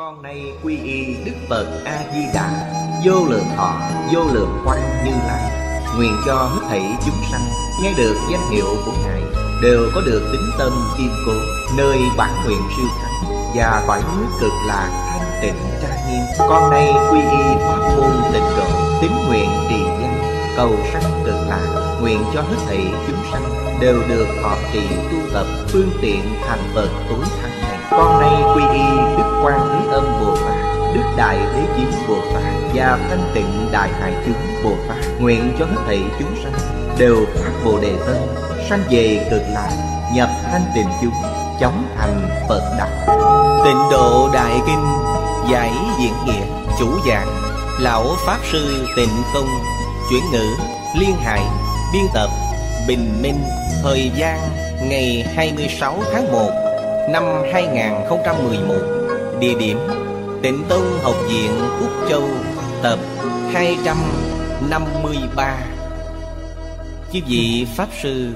Con nay quy y Đức Phật A Di Đà, vô lượng thọ, vô lượng quang Như Lai. Nguyện cho hết thảy chúng sanh nghe được danh hiệu của Ngài đều có được tín tâm kiên cố, nơi bản nguyện siêu thắng và cõi nước cực lạc thanh tịnh trang nghiêm. Con nay quy y pháp môn Tịnh Độ, tín nguyện trì danh, cầu sanh cực lạc. Nguyện cho hết thảy chúng sanh đều được thọ trì tu tập phương tiện thành Phật tối thắng này. Con nay quy y Đức Quan Thế Âm Bồ Tát, Đức Đại Thế Chí Bồ Tát và Thanh Tịnh Đại Hải Chúng Bồ Tát. Nguyện cho hết thảy chúng sanh đều phát Bồ Đề Tâm, sanh về cực lạc, nhập thanh tịnh chúng, chóng thành Phật đạo. Tịnh Độ Đại Kinh giải diễn nghĩa, chủ giảng lão pháp sư Tịnh Không, chuyển ngữ Liên Hải, biên tập Bình Minh. Thời gian ngày 26 tháng 1 năm 2011, địa điểm Tịnh Tông học viện Quốc Châu, tập 253. Chư vị pháp sư,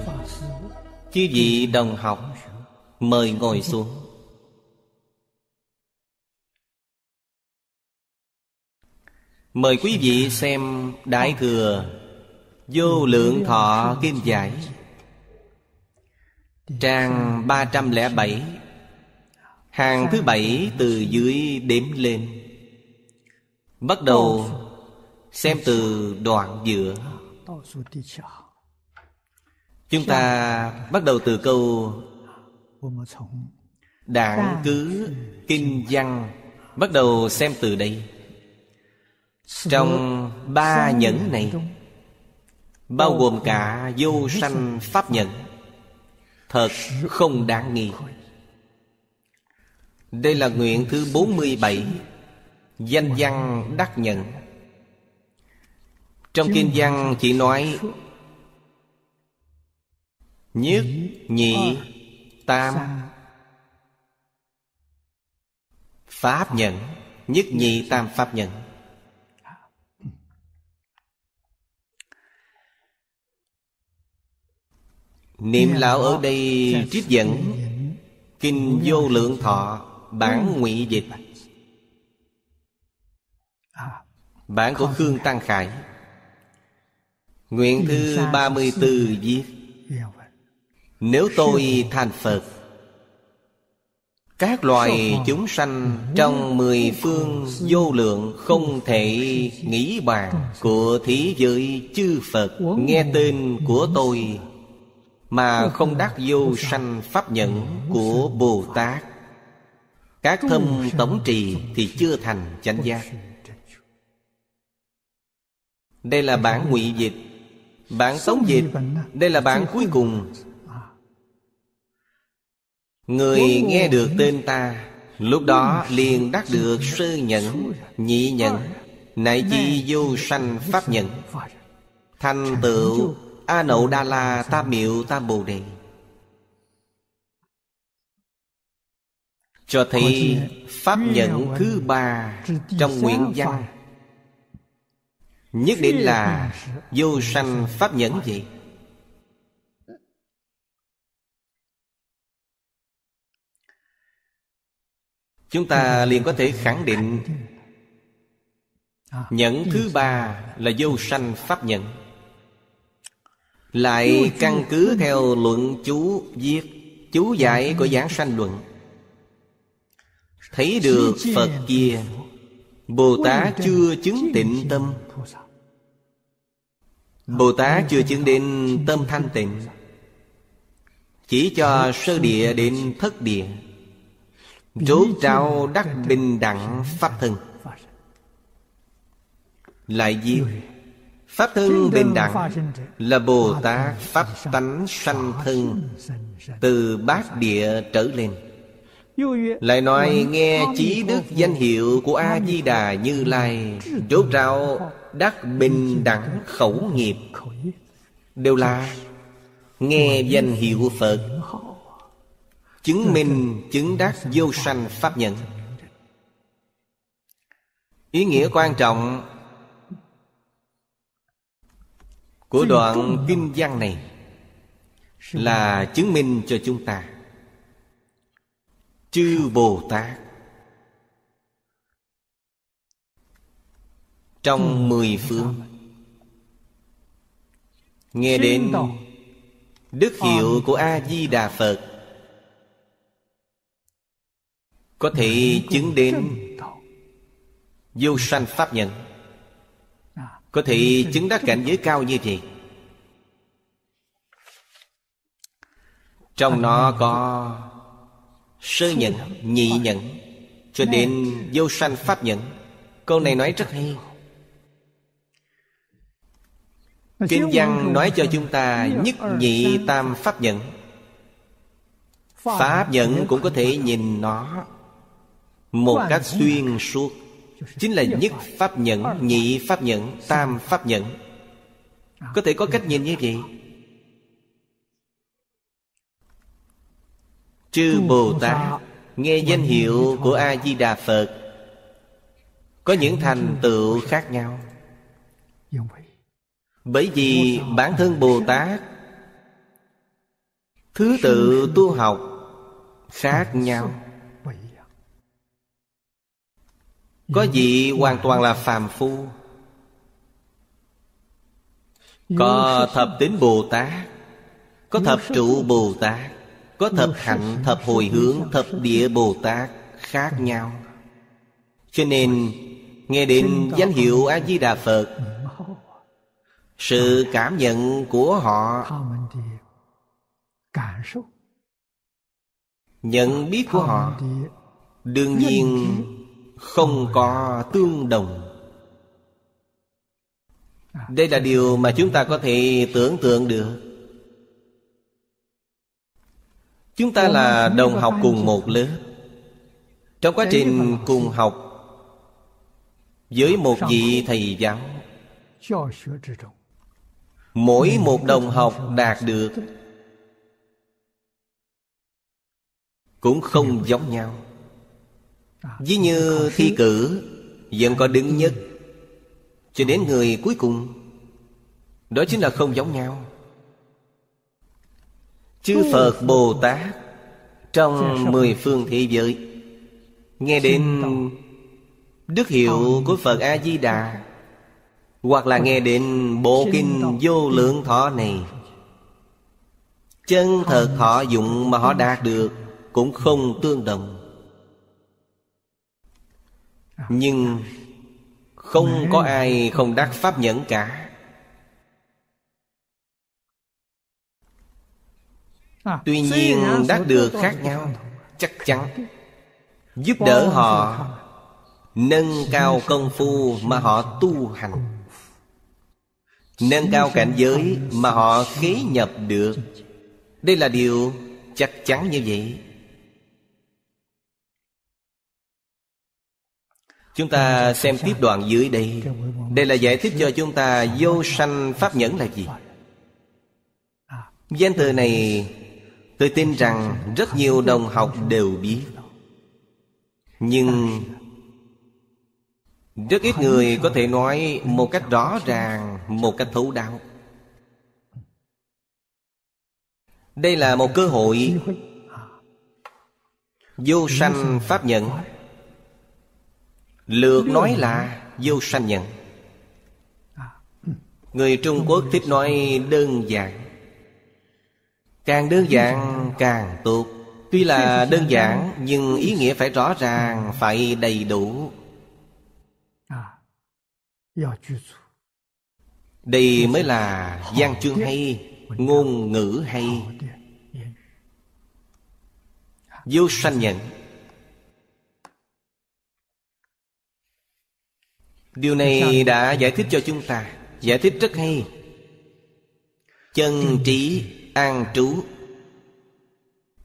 chư vị đồng học, mời ngồi xuống. Mời quý vị xem Đại Thừa Vô Lượng Thọ Kinh giải, trang 307, hàng thứ 7 từ dưới đếm lên. Bắt đầu xem từ đoạn giữa. Chúng ta bắt đầu từ câu đảng cứ kinh văn, bắt đầu xem từ đây. Trong ba nhẫn này bao gồm cả vô sanh pháp nhẫn, thật không đáng nghi. Đây là nguyện thứ 47, danh văn đắc nhận. Trong kinh văn chỉ nói nhất, nhị, tam pháp nhẫn. Nhất, nhị, tam pháp nhẫn. Niệm lão ở đây trích dẫn kinh Vô Lượng Thọ bản ngụy dịch, bản của Khương Tăng Khải. Nguyện thứ 34 viết: nếu tôi thành Phật, các loài chúng sanh trong mười phương vô lượng không thể nghĩ bàn của thế giới chư Phật, nghe tên của tôi mà không đắc vô sanh pháp nhẫn của Bồ Tát, các thâm tổng trì thì chưa thành chánh giác. Đây là bản ngụy dịch. Bản tống dịch, đây là bản cuối cùng. Người nghe được tên ta, lúc đó liền đắc được sơ nhẫn, nhị nhẫn, nại chi vô sanh pháp nhẫn, thành tựu A Nậu Đa La Tam Miệu Tam Bồ Đề. Cho thấy pháp nhẫn thứ ba trong nguyện văn nhất định là vô sanh pháp nhẫn gì? Chúng ta liền có thể khẳng định nhẫn thứ ba là vô sanh pháp nhẫn. Lại căn cứ theo luận chú viết, chú giải của giảng sanh luận, thấy được Phật kia, Bồ Tát chưa chứng tịnh tâm, Bồ Tát chưa chứng đến tâm thanh tịnh, chỉ cho sơ địa đến thất địa, rốt ráo đắc bình đẳng pháp thân. Lại viết pháp thân bình đẳng là Bồ Tát pháp tánh sanh thân từ bát địa trở lên. Lại nói nghe trí đức danh hiệu của A Di Đà Như Lai, rốt ráo đắc bình đẳng khẩu nghiệp. Đều là nghe danh hiệu Phật, chứng minh chứng đắc vô sanh pháp nhẫn. Ý nghĩa quan trọng của đoạn kinh văn này là chứng minh cho chúng ta chư Bồ Tát trong 10 phương. Nghe đến đức hiệu của A Di Đà Phật, có thể chứng đến vô sanh pháp nhẫn, có thể chứng đắc cảnh giới cao như vậy. Trong nó có sơ nhẫn, nhị nhẫn, cho đến vô sanh pháp nhẫn. Câu này nói rất hay. Kinh văn nói cho chúng ta nhất nhị tam pháp nhẫn. Pháp nhẫn cũng có thể nhìn nó một cách xuyên suốt, chính là nhất pháp nhẫn, nhị pháp nhẫn, tam pháp nhẫn. Có thể có cách nhìn như vậy. Chư Bồ Tát nghe danh hiệu của A Di Đà Phật có những thành tựu khác nhau. Bởi vì bản thân Bồ Tát thứ tự tu học khác nhau. Có vị hoàn toàn là phàm phu, có thập tín Bồ Tát, có thập trụ Bồ Tát, có thập hạnh, thập hồi hướng, thập địa Bồ Tát khác nhau. Cho nên nghe đến danh hiệu A Di Đà Phật, sự cảm nhận của họ, nhận biết của họ đương nhiên không có tương đồng. Đây là điều mà chúng ta có thể tưởng tượng được. Chúng ta là đồng học cùng một lớp, trong quá trình cùng học với một vị thầy giáo, mỗi một đồng học đạt được cũng không giống nhau. Ví như thi cử vẫn có đứng nhất cho đến người cuối cùng, đó chính là không giống nhau. Chư Phật Bồ Tát trong 10 phương thế giới nghe đến đức hiệu của Phật A Di Đà, hoặc là nghe đến bộ kinh Vô Lượng Thọ này, chân thật thọ dụng mà họ đạt được cũng không tương đồng. Nhưng không có ai không đắc pháp nhẫn cả. Tuy nhiên đắc được khác nhau, chắc chắn giúp đỡ họ nâng cao công phu mà họ tu hành, nâng cao cảnh giới mà họ khế nhập được. Đây là điều chắc chắn như vậy. Chúng ta xem tiếp đoạn dưới đây. Đây là giải thích cho chúng ta vô sanh pháp nhẫn là gì. Danh từ này tôi tin rằng rất nhiều đồng học đều biết, nhưng rất ít người có thể nói một cách rõ ràng, một cách thấu đáo. Đây là một cơ hội. Vô sanh pháp nhẫn, lược nói là vô sanh nhẫn. Người Trung Quốc thích nói đơn giản, càng đơn giản càng tốt. Tuy là đơn giản nhưng ý nghĩa phải rõ ràng, phải đầy đủ. Đây mới là văn chương hay, ngôn ngữ hay. Vô sanh nhẫn, điều này đã giải thích cho chúng ta, giải thích rất hay. Chân trí an trú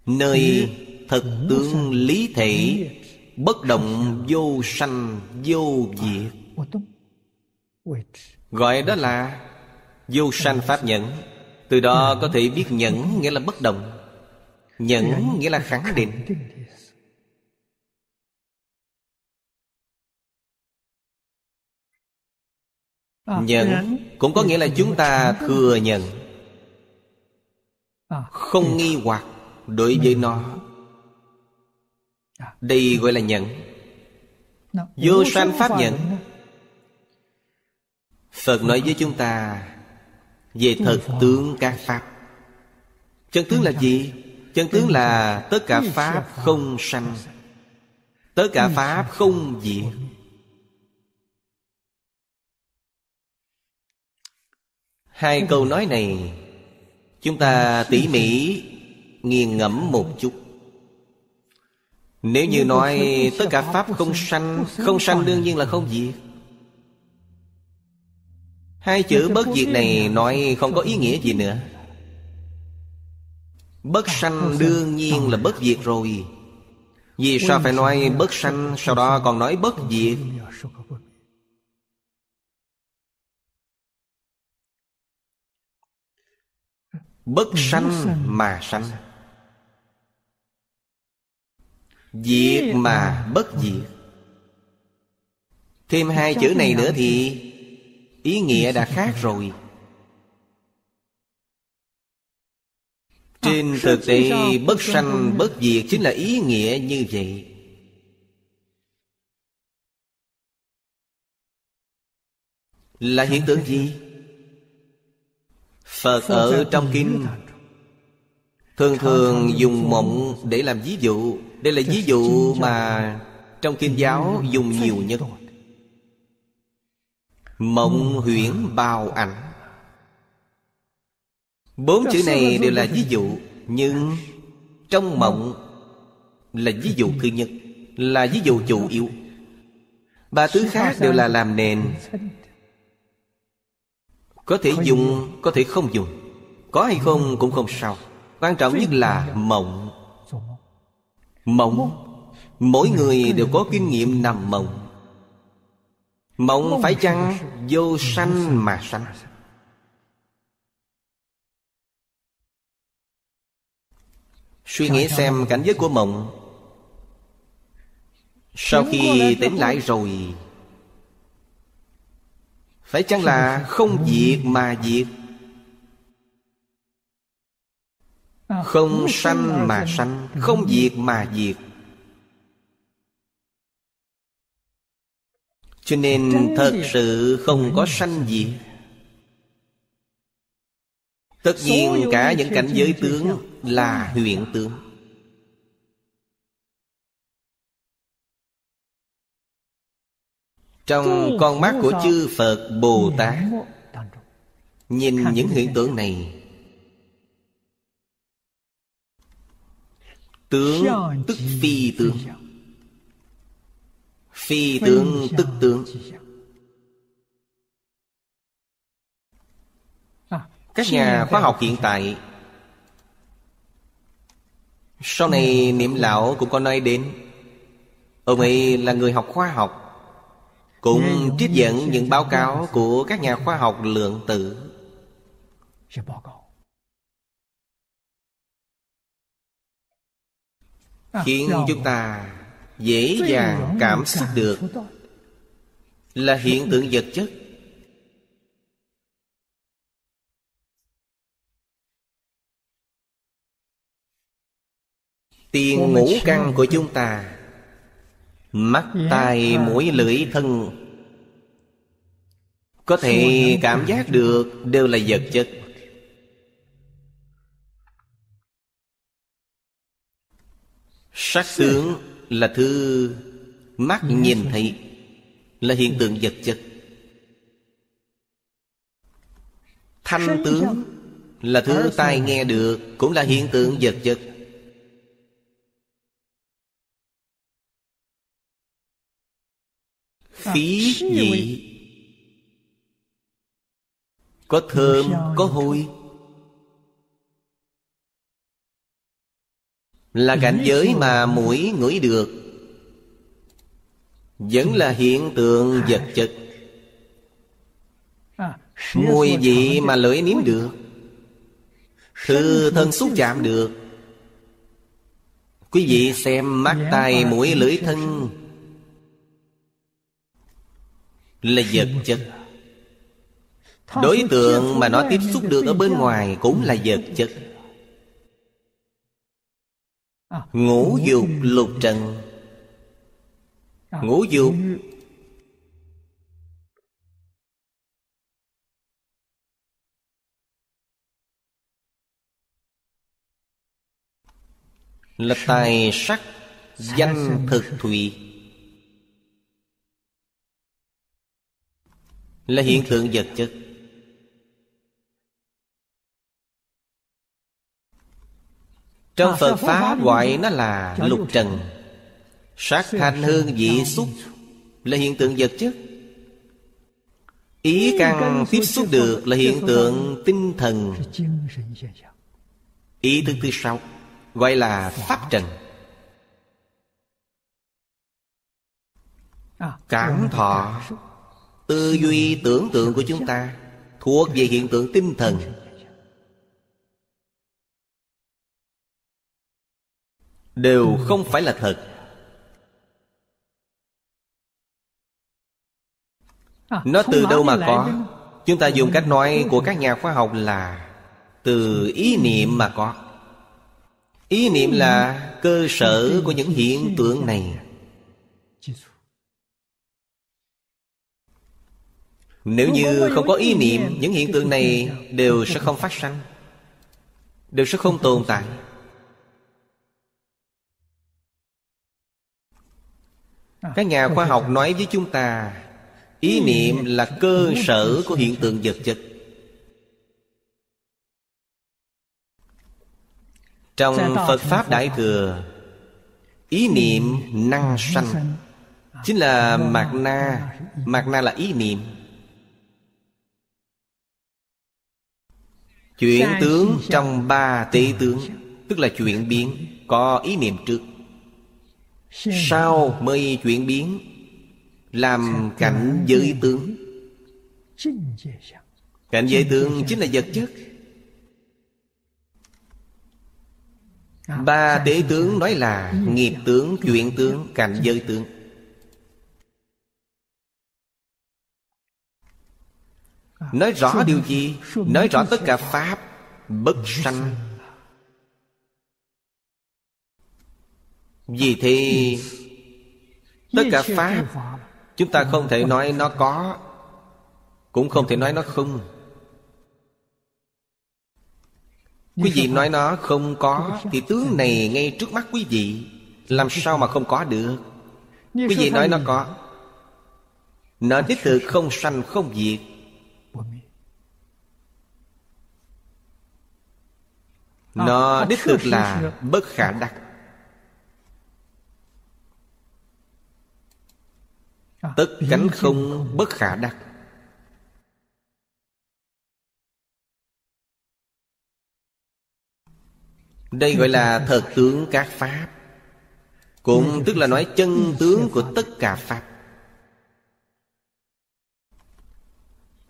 nơi thực tướng lý thể, bất động vô sanh vô diệt, gọi đó là vô sanh pháp nhẫn. Từ đó có thể biết nhẫn nghĩa là bất động, nhẫn nghĩa là khẳng định. Nhẫn cũng có nghĩa là chúng ta thừa nhận, không nghi hoặc đối với nó. Đây gọi là nhẫn. Vô sanh pháp nhẫn Phật nói với chúng ta về thật tướng các pháp. Chân tướng là gì? Chân tướng là tất cả pháp không sanh, tất cả pháp không diệt. Hai câu nói này chúng ta tỉ mỉ nghiền ngẫm một chút. Nếu như nói tất cả pháp không sanh, không sanh đương nhiên là không diệt. Hai chữ bất diệt này nói không có ý nghĩa gì nữa. Bất sanh đương nhiên là bất diệt rồi, vì sao phải nói bất sanh, sau đó còn nói bất diệt? Bất sanh mà sanh, diệt mà bất diệt. Thêm hai chữ này nữa thì ý nghĩa đã khác rồi. Trên thực tế bất sanh bất diệt chính là ý nghĩa như vậy. Là hiện tượng gì? Phật ở trong kinh thường thường dùng mộng để làm ví dụ. Đây là ví dụ mà trong kinh giáo dùng nhiều nhất. Mộng huyễn bào ảnh, bốn chữ này đều là ví dụ. Nhưng trong mộng là ví dụ thứ nhất, là ví dụ chủ yếu. Ba thứ khác đều là làm nền, có thể dùng, có thể không dùng, có hay không cũng không sao. Quan trọng nhất là mộng. Mộng, mỗi người đều có kinh nghiệm nằm mộng. Mộng phải chăng vô sanh mà sanh? Suy nghĩ xem cảnh giới của mộng. Sau khi tỉnh lại rồi, phải chăng là không diệt mà diệt, không sanh mà sanh, không diệt mà diệt? Cho nên thật sự không có sanh diệt. Tất nhiên cả những cảnh giới tướng là huyện tướng. Trong con mắt của chư Phật Bồ Tát nhìn những hiện tượng này, tướng tức phi tướng, phi tướng tức tướng. Các nhà khoa học hiện tại, sau này Niệm Lão cũng có nói đến. Ông ấy là người học khoa học, cũng trích dẫn những báo cáo của các nhà khoa học lượng tử. Khiến chúng ta dễ dàng cảm xúc được là hiện tượng vật chất. Tiền ngũ căn của chúng ta, mắt, tai, mũi, lưỡi, thân, có thể cảm giác được đều là vật chất. Sắc tướng là thứ mắt nhìn thấy, là hiện tượng vật chất. Thanh tướng là thứ tai nghe được, cũng là hiện tượng vật chất. Khí vị có thơm, có hôi, là cảnh giới mà mũi ngửi được, vẫn là hiện tượng vật chất. Mùi vị mà lưỡi nếm được, thứ thân xúc chạm được. Quý vị xem mắt, tai, mũi, lưỡi, thân là vật chất. Đối tượng mà nó tiếp xúc được ở bên ngoài cũng là vật chất. Ngũ dục lục trần. Ngũ dục là tài sắc danh thực thùy, là hiện tượng vật chất. Trong Phật Pháp gọi nó là lục trần. Sắc thanh hương vị xúc là hiện tượng vật chất. Ý căn tiếp xúc được là hiện tượng tinh thần. Ý thức thứ sáu gọi là pháp trần. Cảm thọ, tư duy tưởng tượng của chúng ta thuộc về hiện tượng tinh thần. Đều không phải là thật. Nó từ đâu mà có? Chúng ta dùng cách nói của các nhà khoa học là từ ý niệm mà có. Ý niệm là cơ sở của những hiện tượng này. Nếu như không có ý niệm, những hiện tượng này đều sẽ không phát sanh, đều sẽ không tồn tại. Các nhà khoa học nói với chúng ta ý niệm là cơ sở của hiện tượng vật chất. Trong Phật Pháp Đại Thừa, ý niệm năng sanh chính là mạt na. Mạt na là ý niệm. Chuyển tướng trong ba tế tướng, tức là chuyển biến, có ý niệm trước, sau mới chuyển biến làm cảnh giới tướng. Cảnh giới tướng chính là vật chất. Ba tế tướng nói là nghiệp tướng, chuyện tướng, cảnh giới tướng. Nói rõ điều gì? Nói rõ tất cả pháp bất sanh. Vì thế tất cả pháp chúng ta không thể nói nó có, cũng không thể nói nó không. Quý vị nói nó không có thì tướng này ngay trước mắt quý vị, làm sao mà không có được? Quý vị nói nó có, nó đích thực không sanh không diệt. Nó đích thực là bất khả đắc. Tất cánh không bất khả đắc. Đây gọi là thật tướng các pháp, cũng tức là nói chân tướng của tất cả pháp.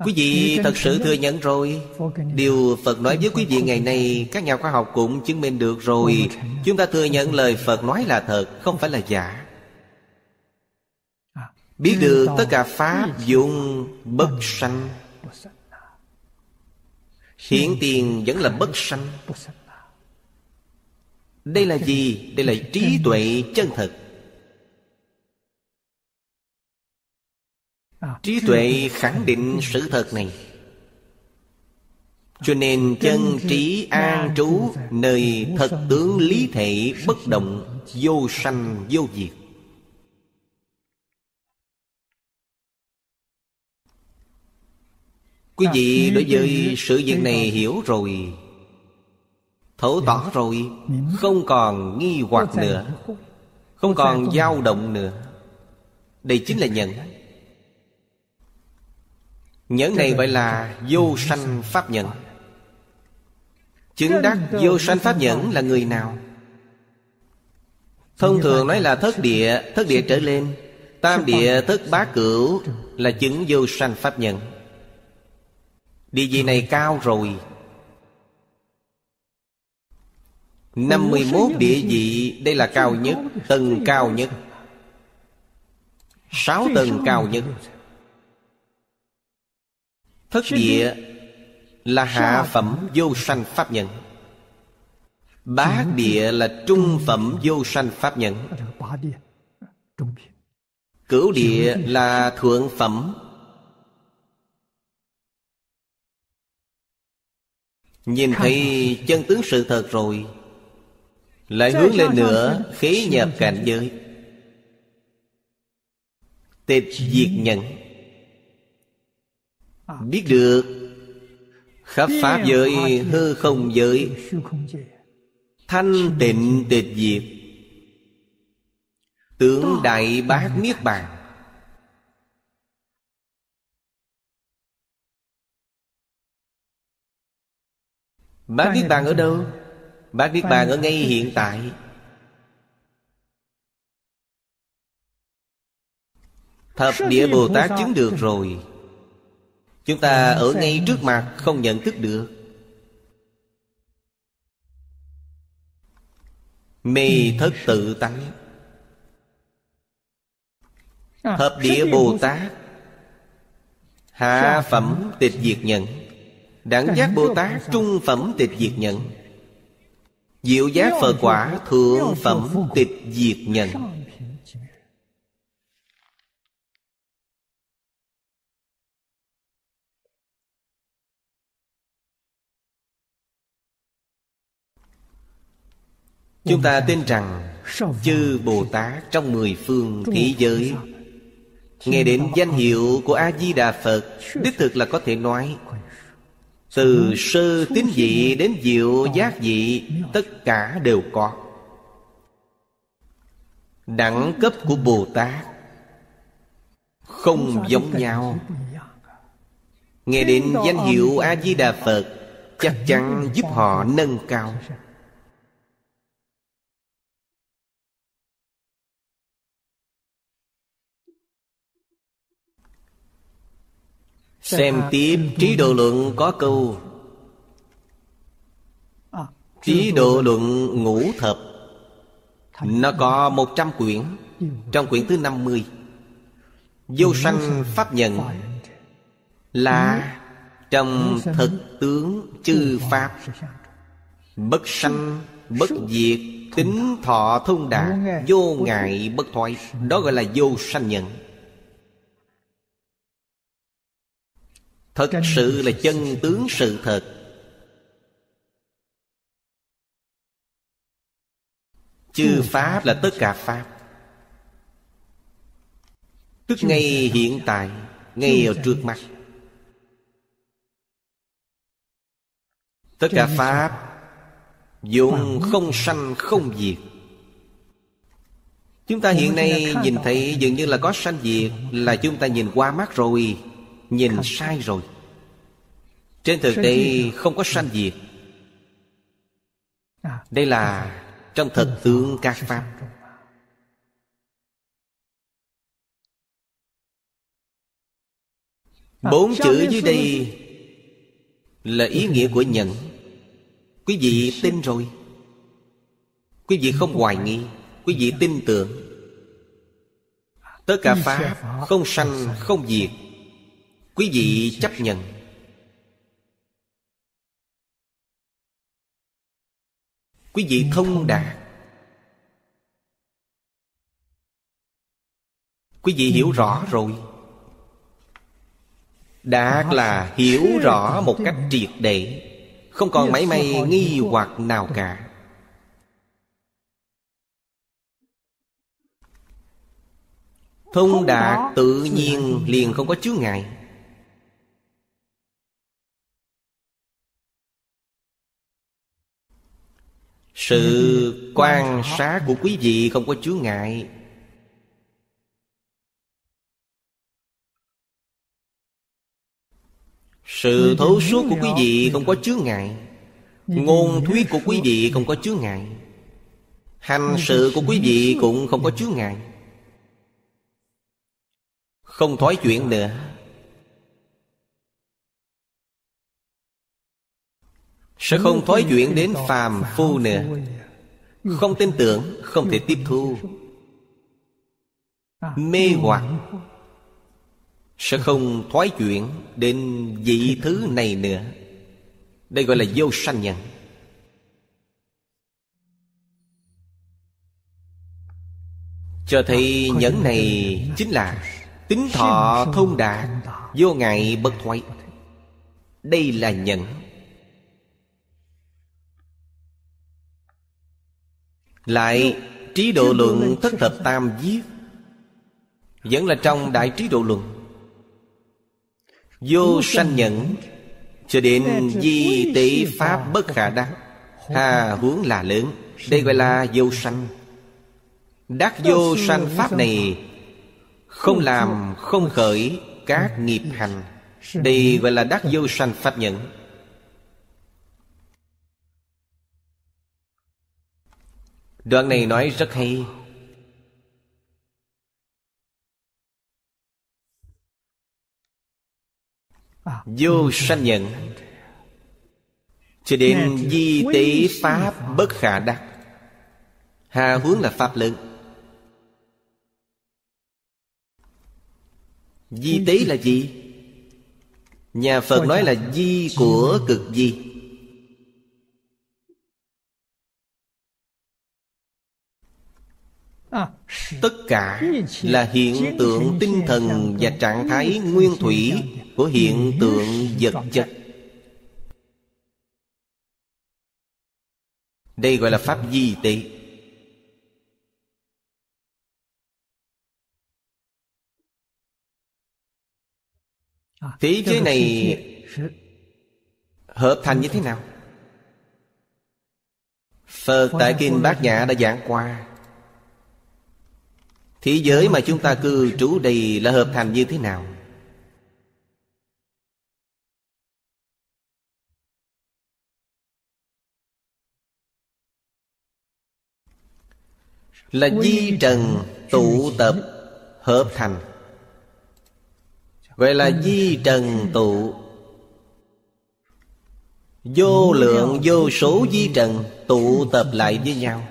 Quý vị thật sự thừa nhận rồi. Điều Phật nói với quý vị ngày nay, các nhà khoa học cũng chứng minh được rồi. Chúng ta thừa nhận lời Phật nói là thật, không phải là giả. Biết được tất cả pháp dụng bất sanh. Hiện tiền vẫn là bất sanh. Đây là gì? Đây là trí tuệ chân thật. Trí tuệ khẳng định sự thật này. Cho nên chân trí an trú nơi thật tướng lý thể bất động, vô sanh vô diệt. Quý vị đối với sự việc này hiểu rồi, thấu tỏ rồi, không còn nghi hoặc nữa, không còn dao động nữa. Đây chính là nhẫn. Nhẫn này gọi là vô sanh pháp nhẫn. Chứng đắc vô sanh pháp nhẫn là người nào? Thông thường nói là thất địa trở lên, tam địa thất bá cửu là chứng vô sanh pháp nhẫn. Địa vị này cao rồi. 51 địa vị, đây là cao nhất, tầng cao nhất, 6 tầng cao nhất. Thất địa là hạ phẩm vô sanh pháp nhẫn. Bát địa là trung phẩm vô sanh pháp nhẫn. Cửu địa là thượng phẩm. Nhìn thấy chân tướng sự thật rồi, lại hướng lên nữa, khí nhập cảnh giới tịch diệt nhận, biết được khắp pháp giới, hư không giới, thanh tịnh tịch diệt, tướng Đại Bát Niết Bàn. Bát Niết Bàn ở đâu? Bát Niết Bàn ở ngay hiện tại. Thập địa Bồ Tát chứng được rồi. Chúng ta ở ngay trước mặt không nhận thức được. Mê thất tự tánh. Thập địa Bồ Tát hạ phẩm tịch diệt nhận, đẳng giác Bồ Tát trung phẩm tịch diệt nhận, diệu giác Phật quả thượng phẩm tịch diệt nhận. Chúng ta tin rằng chư Bồ Tát trong mười phương thế giới nghe đến danh hiệu của A Di Đà Phật, đích thực là có thể nói từ sơ tín vị đến diệu giác vị, tất cả đều có. Đẳng cấp của Bồ Tát không giống nhau. Nghe đến danh hiệu A Di Đà Phật chắc chắn giúp họ nâng cao. Xem tiếp Trí Độ Luận có câu: Trí Độ Luận ngũ thập, nó có 100 quyển. Trong quyển thứ 50, vô sanh pháp nhận là trong thực tướng chư pháp, bất sanh, bất diệt, tính thọ thông đạt, vô ngại bất thoái. Đó gọi là vô sanh nhận. Thật sự là chân tướng sự thật. Chư pháp là tất cả pháp, tức ngay hiện tại, ngay ở trước mắt. Tất cả pháp vốn không sanh không diệt. Chúng ta hiện nay nhìn thấy dường như là có sanh diệt, là chúng ta nhìn qua mắt rồi, nhìn sai rồi. Trên thực tế không có sanh diệt. Đây là trong thật tướng các pháp. Bốn chữ dưới đây là ý nghĩa của nhận. Quý vị tin rồi, quý vị không hoài nghi, quý vị tin tưởng. Tất cả pháp không sanh không diệt, quý vị chấp nhận. Quý vị thông đạt. Quý vị hiểu rõ rồi. Đạt là hiểu rõ một cách triệt để, không còn mảy may nghi hoặc nào cả. Thông đạt tự nhiên liền không có chướng ngại. Sự quan sát của quý vị không có chướng ngại. Sự thấu suốt của quý vị không có chướng ngại. Ngôn thuyết của quý vị không có chướng ngại. Hành sự của quý vị cũng không có chướng ngại. Không thói chuyện nữa. Sẽ không thói chuyển đến phàm phu nữa. Không tin tưởng, không thể tiếp thu. Mê hoặc sẽ không thói chuyển đến vị thứ này nữa. Đây gọi là vô sanh nhận. Cho thấy nhẫn này chính là tính thọ thông đạt, vô ngại bất thoái. Đây là nhẫn. Lại Trí Độ Luận Thất Thập Tam Viết, vẫn là trong Đại Trí Độ Luận, vô sanh nhẫn cho đến di tỷ pháp bất khả đắc, hà huống là lớn. Đây gọi là vô sanh. Đắc vô sanh pháp này không làm không khởi các nghiệp hành, đây gọi là đắc vô sanh pháp nhẫn. Đoạn này nói rất hay. Vô sanh nhẫn cho đến di tế pháp bất khả đắc, hà huống là pháp lớn. Di tế là gì? Nhà Phật nói là di của cực di. Tất cả là hiện tượng tinh thần và trạng thái nguyên thủy của hiện tượng vật chất. Đây gọi là pháp di tế. Thế giới này hợp thành như thế nào? Phật tại Kinh Bát Nhã đã giảng qua. Thế giới mà chúng ta cư trú đây là hợp thành như thế nào? Là di trần tụ tập hợp thành, vậy là di trần tụ. Vô lượng vô số di trần tụ tập lại với nhau,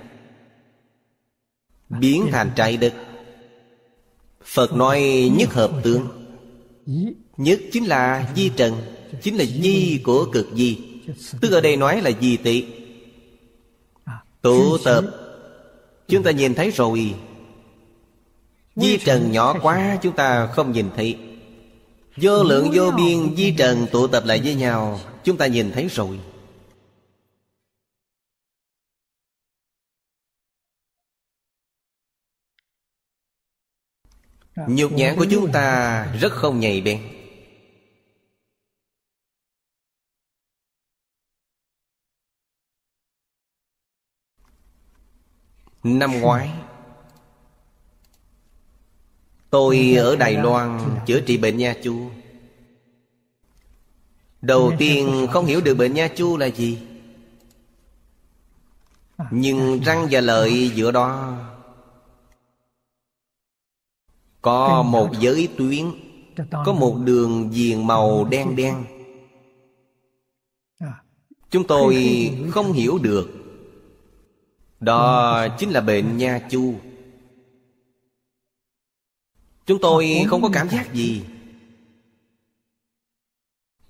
biến thành trái đất. Phật nói nhất hợp tướng. Nhất chính là di trần, chính là di của cực di. Tức ở đây nói là di tị tụ tập. Chúng ta nhìn thấy rồi. Di trần nhỏ quá chúng ta không nhìn thấy. Vô lượng vô biên di trần tụ tập lại với nhau, chúng ta nhìn thấy rồi. Nhục nhãn của chúng ta rất không nhạy bén. Năm ngoái tôi ở Đài Loan chữa trị bệnh nha chu. Đầu tiên không hiểu được bệnh nha chu là gì, nhưng răng và lợi giữa đó có một giới tuyến, có một đường viền màu đen đen. Chúng tôi không hiểu được. Đó chính là bệnh nha chu. Chúng tôi không có cảm giác gì,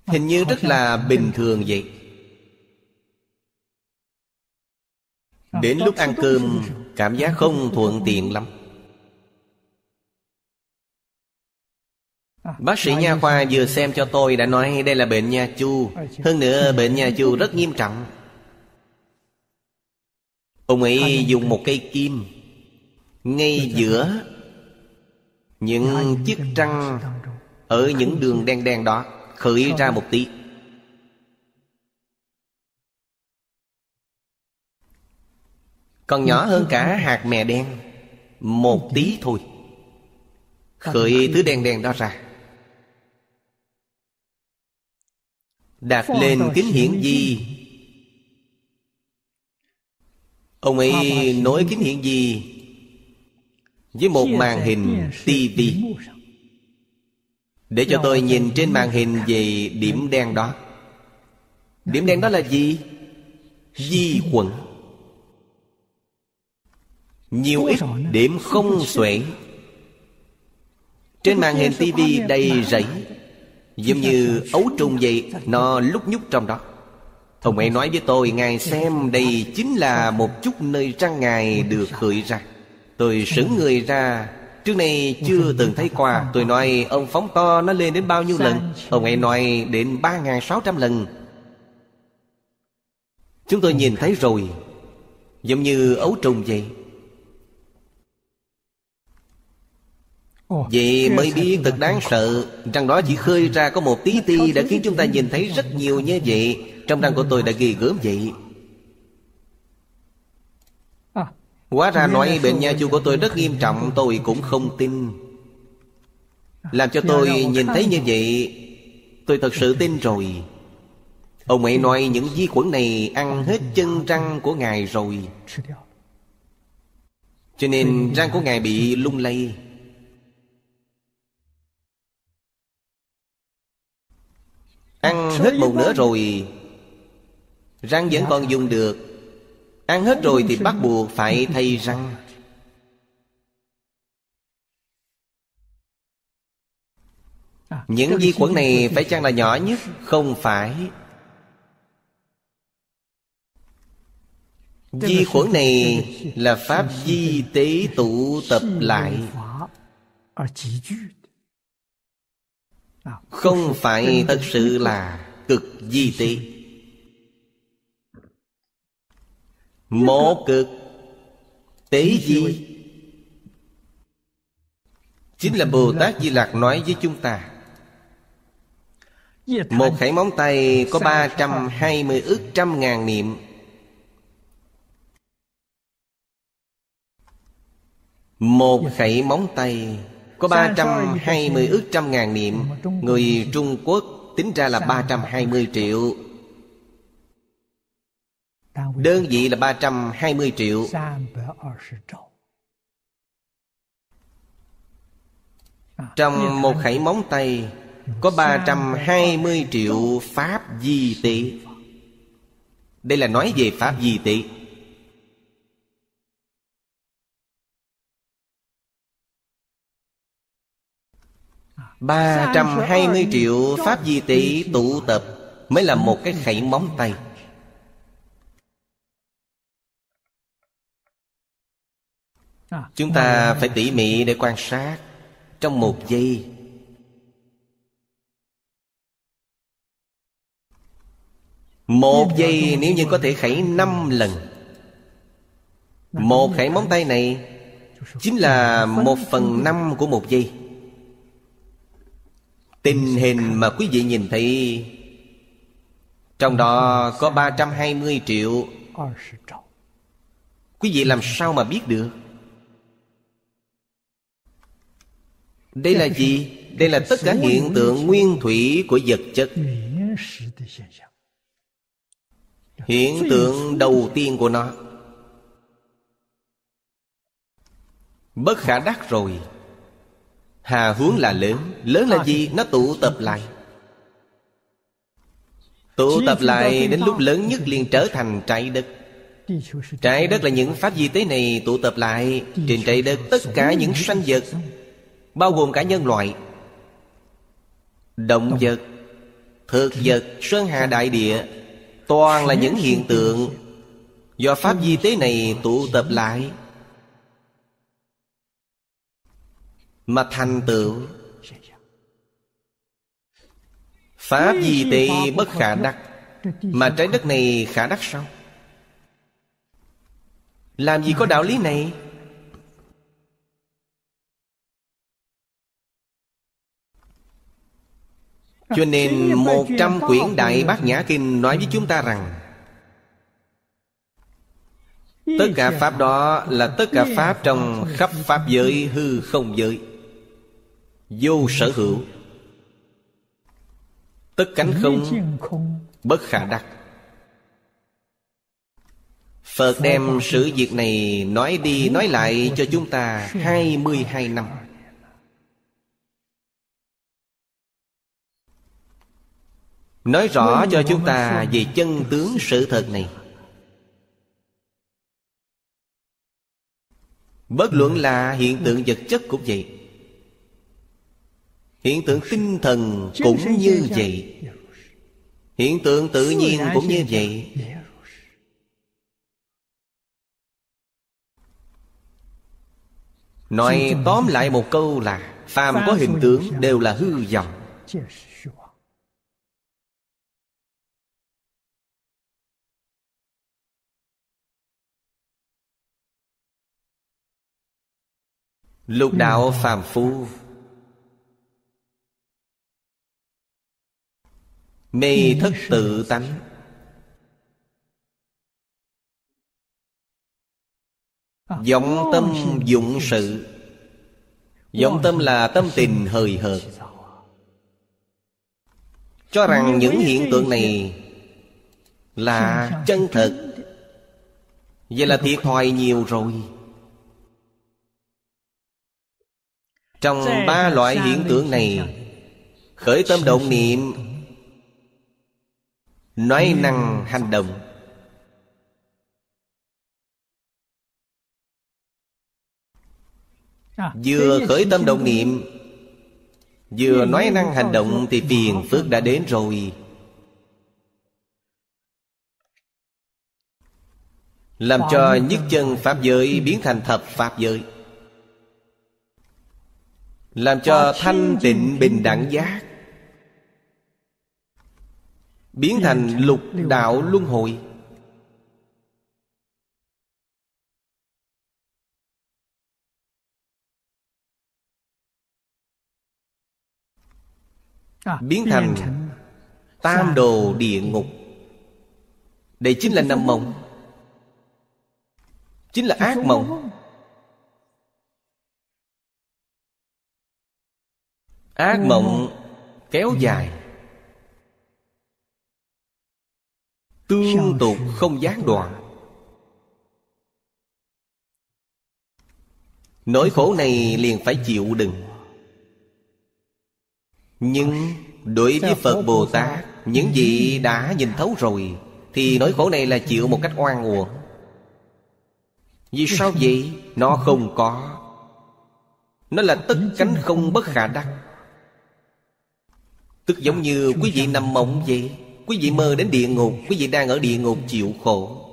hình như rất là bình thường vậy. Đến lúc ăn cơm cảm giác không thuận tiện lắm. Bác sĩ nha khoa vừa xem cho tôi đã nói đây là bệnh nha chu. Hơn nữa bệnh nha chu rất nghiêm trọng. Ông ấy dùng một cây kim ngay giữa những chiếc răng, ở những đường đen đen đó khởi ra một tí. Còn nhỏ hơn cả hạt mè đen, một tí thôi khởi thứ đen đen đó ra. Đặt lên kính hiển vi, ông ấy nối kính hiển vi với một màn hình TV để cho tôi nhìn trên màn hình về điểm đen đó. Điểm đen đó là gì? Vi khuẩn. Nhiều ít điểm không xuể. Trên màn hình TV đầy rẫy, giống như ấu trùng vậy, nó lúc nhúc trong đó. Ông ấy nói với tôi, ngài xem đây chính là một chút nơi răng ngài được khởi ra. Tôi sững người ra, trước nay chưa từng thấy qua. Tôi nói ông phóng to nó lên đến bao nhiêu lần? Ông ấy nói đến 3.600 lần. Chúng tôi nhìn thấy rồi. giống như ấu trùng vậy. Vậy mới biết thật đáng sợ. Răng đó chỉ khơi ra có một tí ti đã khiến chúng ta nhìn thấy rất nhiều như vậy. Trong răng của tôi đã ghê gớm vậy. Hóa ra nói bệnh nha chu của tôi rất nghiêm trọng. Tôi cũng không tin. Làm cho tôi nhìn thấy như vậy, tôi thật sự tin rồi. Ông ấy nói những vi khuẩn này ăn hết chân răng của ngài rồi, cho nên răng của ngài bị lung lay. Ăn hết một nửa rồi, răng vẫn còn dùng được. Ăn hết rồi thì bắt buộc phải thay răng. Những vi khuẩn này phải chăng là nhỏ nhất? Không phải. Vi khuẩn này là pháp vi tế tụ tập lại, không phải thật sự là cực vi tế. Một cực tế vi chính là Bồ Tát Di Lạc nói với chúng ta. Một khẩy móng tay có 320 ức trăm ngàn niệm. Một khẩy móng tay có 320 ức trăm ngàn niệm. Người Trung Quốc tính ra là 320 triệu. Đơn vị là 320 triệu. Trong một khẩy móng tay có 320 triệu pháp di tế. Đây là nói về pháp di tế. Ba 320 triệu pháp di tế tụ tập mới là một cái khẩy móng tay. Chúng ta phải tỉ mỉ để quan sát. Trong một giây, một giây nếu như có thể khẩy 5 lần. Một khẩy móng tay này chính là 1/5 của một giây. Tình hình mà quý vị nhìn thấy, trong đó có 320 triệu. Quý vị làm sao mà biết được? Đây là gì? Đây là tất cả hiện tượng nguyên thủy của vật chất. Hiện tượng đầu tiên của nó bất khả đắc rồi. Hà huống là lớn. Lớn là gì? Nó tụ tập lại. Tụ tập lại đến lúc lớn nhất liền trở thành trái đất. Trái đất là những pháp di tế này tụ tập lại. Trên trái đất tất cả những sanh vật, bao gồm cả nhân loại, động vật, thực vật, sơn hà đại địa, toàn là những hiện tượng do pháp di tế này tụ tập lại mà thành tựu. Pháp di tế bất khả đắc, mà trái đất này khả đắc sao? Làm gì có đạo lý này? Cho nên 100 quyển Đại Bát Nhã Kinh nói với chúng ta rằng tất cả pháp đó là tất cả pháp trong khắp pháp giới hư không giới, vô sở hữu, tất cánh không, bất khả đắc. Phật đem sự việc này nói đi nói lại cho chúng ta 22 năm. Nói rõ cho chúng ta về chân tướng sự thật này. Bất luận là hiện tượng vật chất cũng vậy, hiện tượng tinh thần cũng như vậy, hiện tượng tự nhiên cũng như vậy. Nói tóm lại một câu là phàm có hình tướng đều là hư vọng. Lục đạo phàm phu mê thất tự tánh, vọng tâm dụng sự. Vọng tâm là tâm tình hời hợt, cho rằng những hiện tượng này là chân thật, vậy là thiệt thòi nhiều rồi. Trong ba loại hiện tượng này, khởi tâm động niệm, nói năng hành động, vừa khởi tâm động niệm vừa nói năng hành động thì phiền phức đã đến rồi. Làm cho nhất chân pháp giới biến thành thập pháp giới, làm cho thanh tịnh bình đẳng giác biến thành lục đạo luân hồi. Biến thành tam đồ địa ngục. Đây chính là nằm mộng, chính là ác mộng. Ác mộng kéo dài, tương tục không gián đoạn. Nỗi khổ này liền phải chịu đựng. Nhưng đối với Phật Bồ Tát, những gì đã nhìn thấu rồi, thì nỗi khổ này là chịu một cách oan uổng. Vì sao vậy? Nó không có. Nó là tất cánh không bất khả đắc. Tức giống như quý vị nằm mộng vậy, quý vị mơ đến địa ngục, quý vị đang ở địa ngục chịu khổ.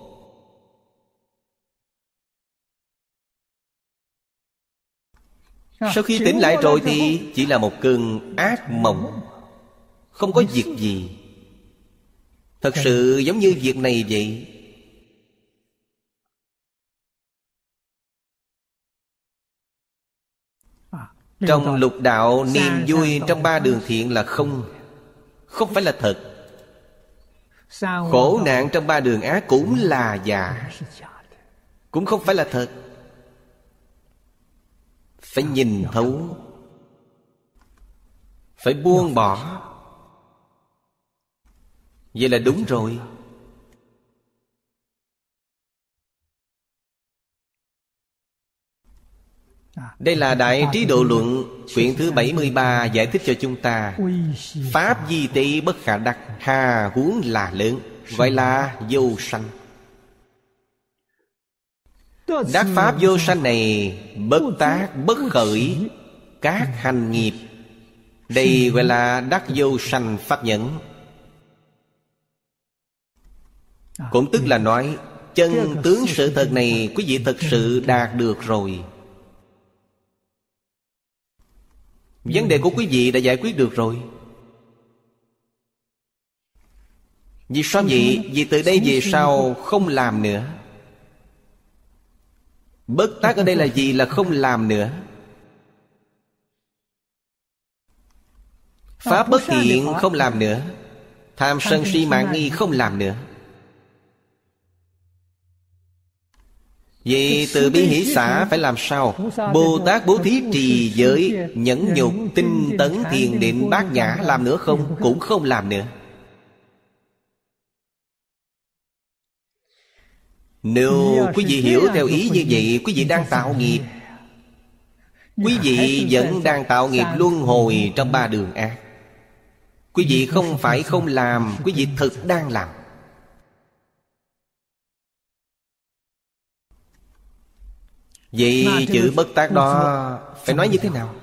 Sau khi tỉnh lại rồi thì chỉ là một cơn ác mộng, không có việc gì. Thật sự giống như việc này vậy. Trong lục đạo, niềm vui trong ba đường thiện là không phải là thật. Khổ nạn trong ba đường ác cũng là giả, cũng không phải là thật. Phải nhìn thấu, phải buông bỏ, vậy là đúng rồi. Đây là Đại Trí Độ Luận quyển thứ 73 giải thích cho chúng ta. Pháp di tế bất khả đắc, hà huống là lớn, gọi là vô sanh. Đắc pháp vô sanh này, bất tác bất khởi các hành nghiệp. Đây gọi là đắc vô sanh pháp nhẫn. Cũng tức là nói, chân tướng sự thật này quý vị thật sự đạt được rồi. Vấn đề của quý vị đã giải quyết được rồi. Vì sao vậy? Vì từ đây về sau không làm nữa. Bất tác ở đây là gì? Là không làm nữa. Pháp bất thiện không làm nữa, tham sân si mạn nghi không làm nữa. Vì từ bi hỷ xã phải làm sao? Bồ Tát bố thí trì giới, nhẫn nhục, tinh tấn, thiền định, bát nhã làm nữa không? Cũng không làm nữa. Nếu quý vị hiểu theo ý như vậy, quý vị đang tạo nghiệp. Quý vị vẫn đang tạo nghiệp luân hồi trong ba đường ác. Quý vị không phải không làm, quý vị thực đang làm. Vậy chữ bất tác đó phải nói như thế nào?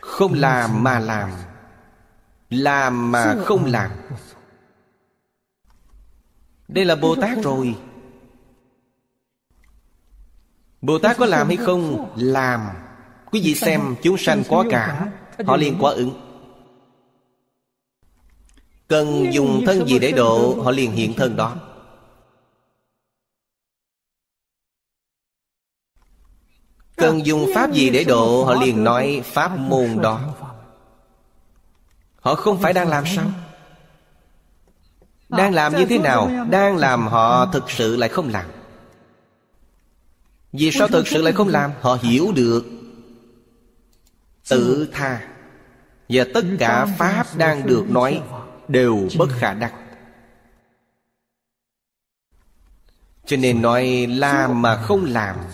Không làm mà làm, làm mà không làm, đây là Bồ Tát rồi. Bồ Tát có làm hay không? Làm. Quý vị xem chúng sanh có cảm, họ liền quả ứng. Cần dùng thân gì để độ, họ liền hiện thân đó. cần dùng pháp gì để độ, họ liền nói pháp môn đó. Họ không phải đang làm sao? Đang làm như thế nào? Đang làm họ thực sự lại không làm. Vì sao thực sự lại không làm? Họ hiểu được tự tha, và tất cả pháp đang được nói đều bất khả đắc. Cho nên nói làm mà không làm,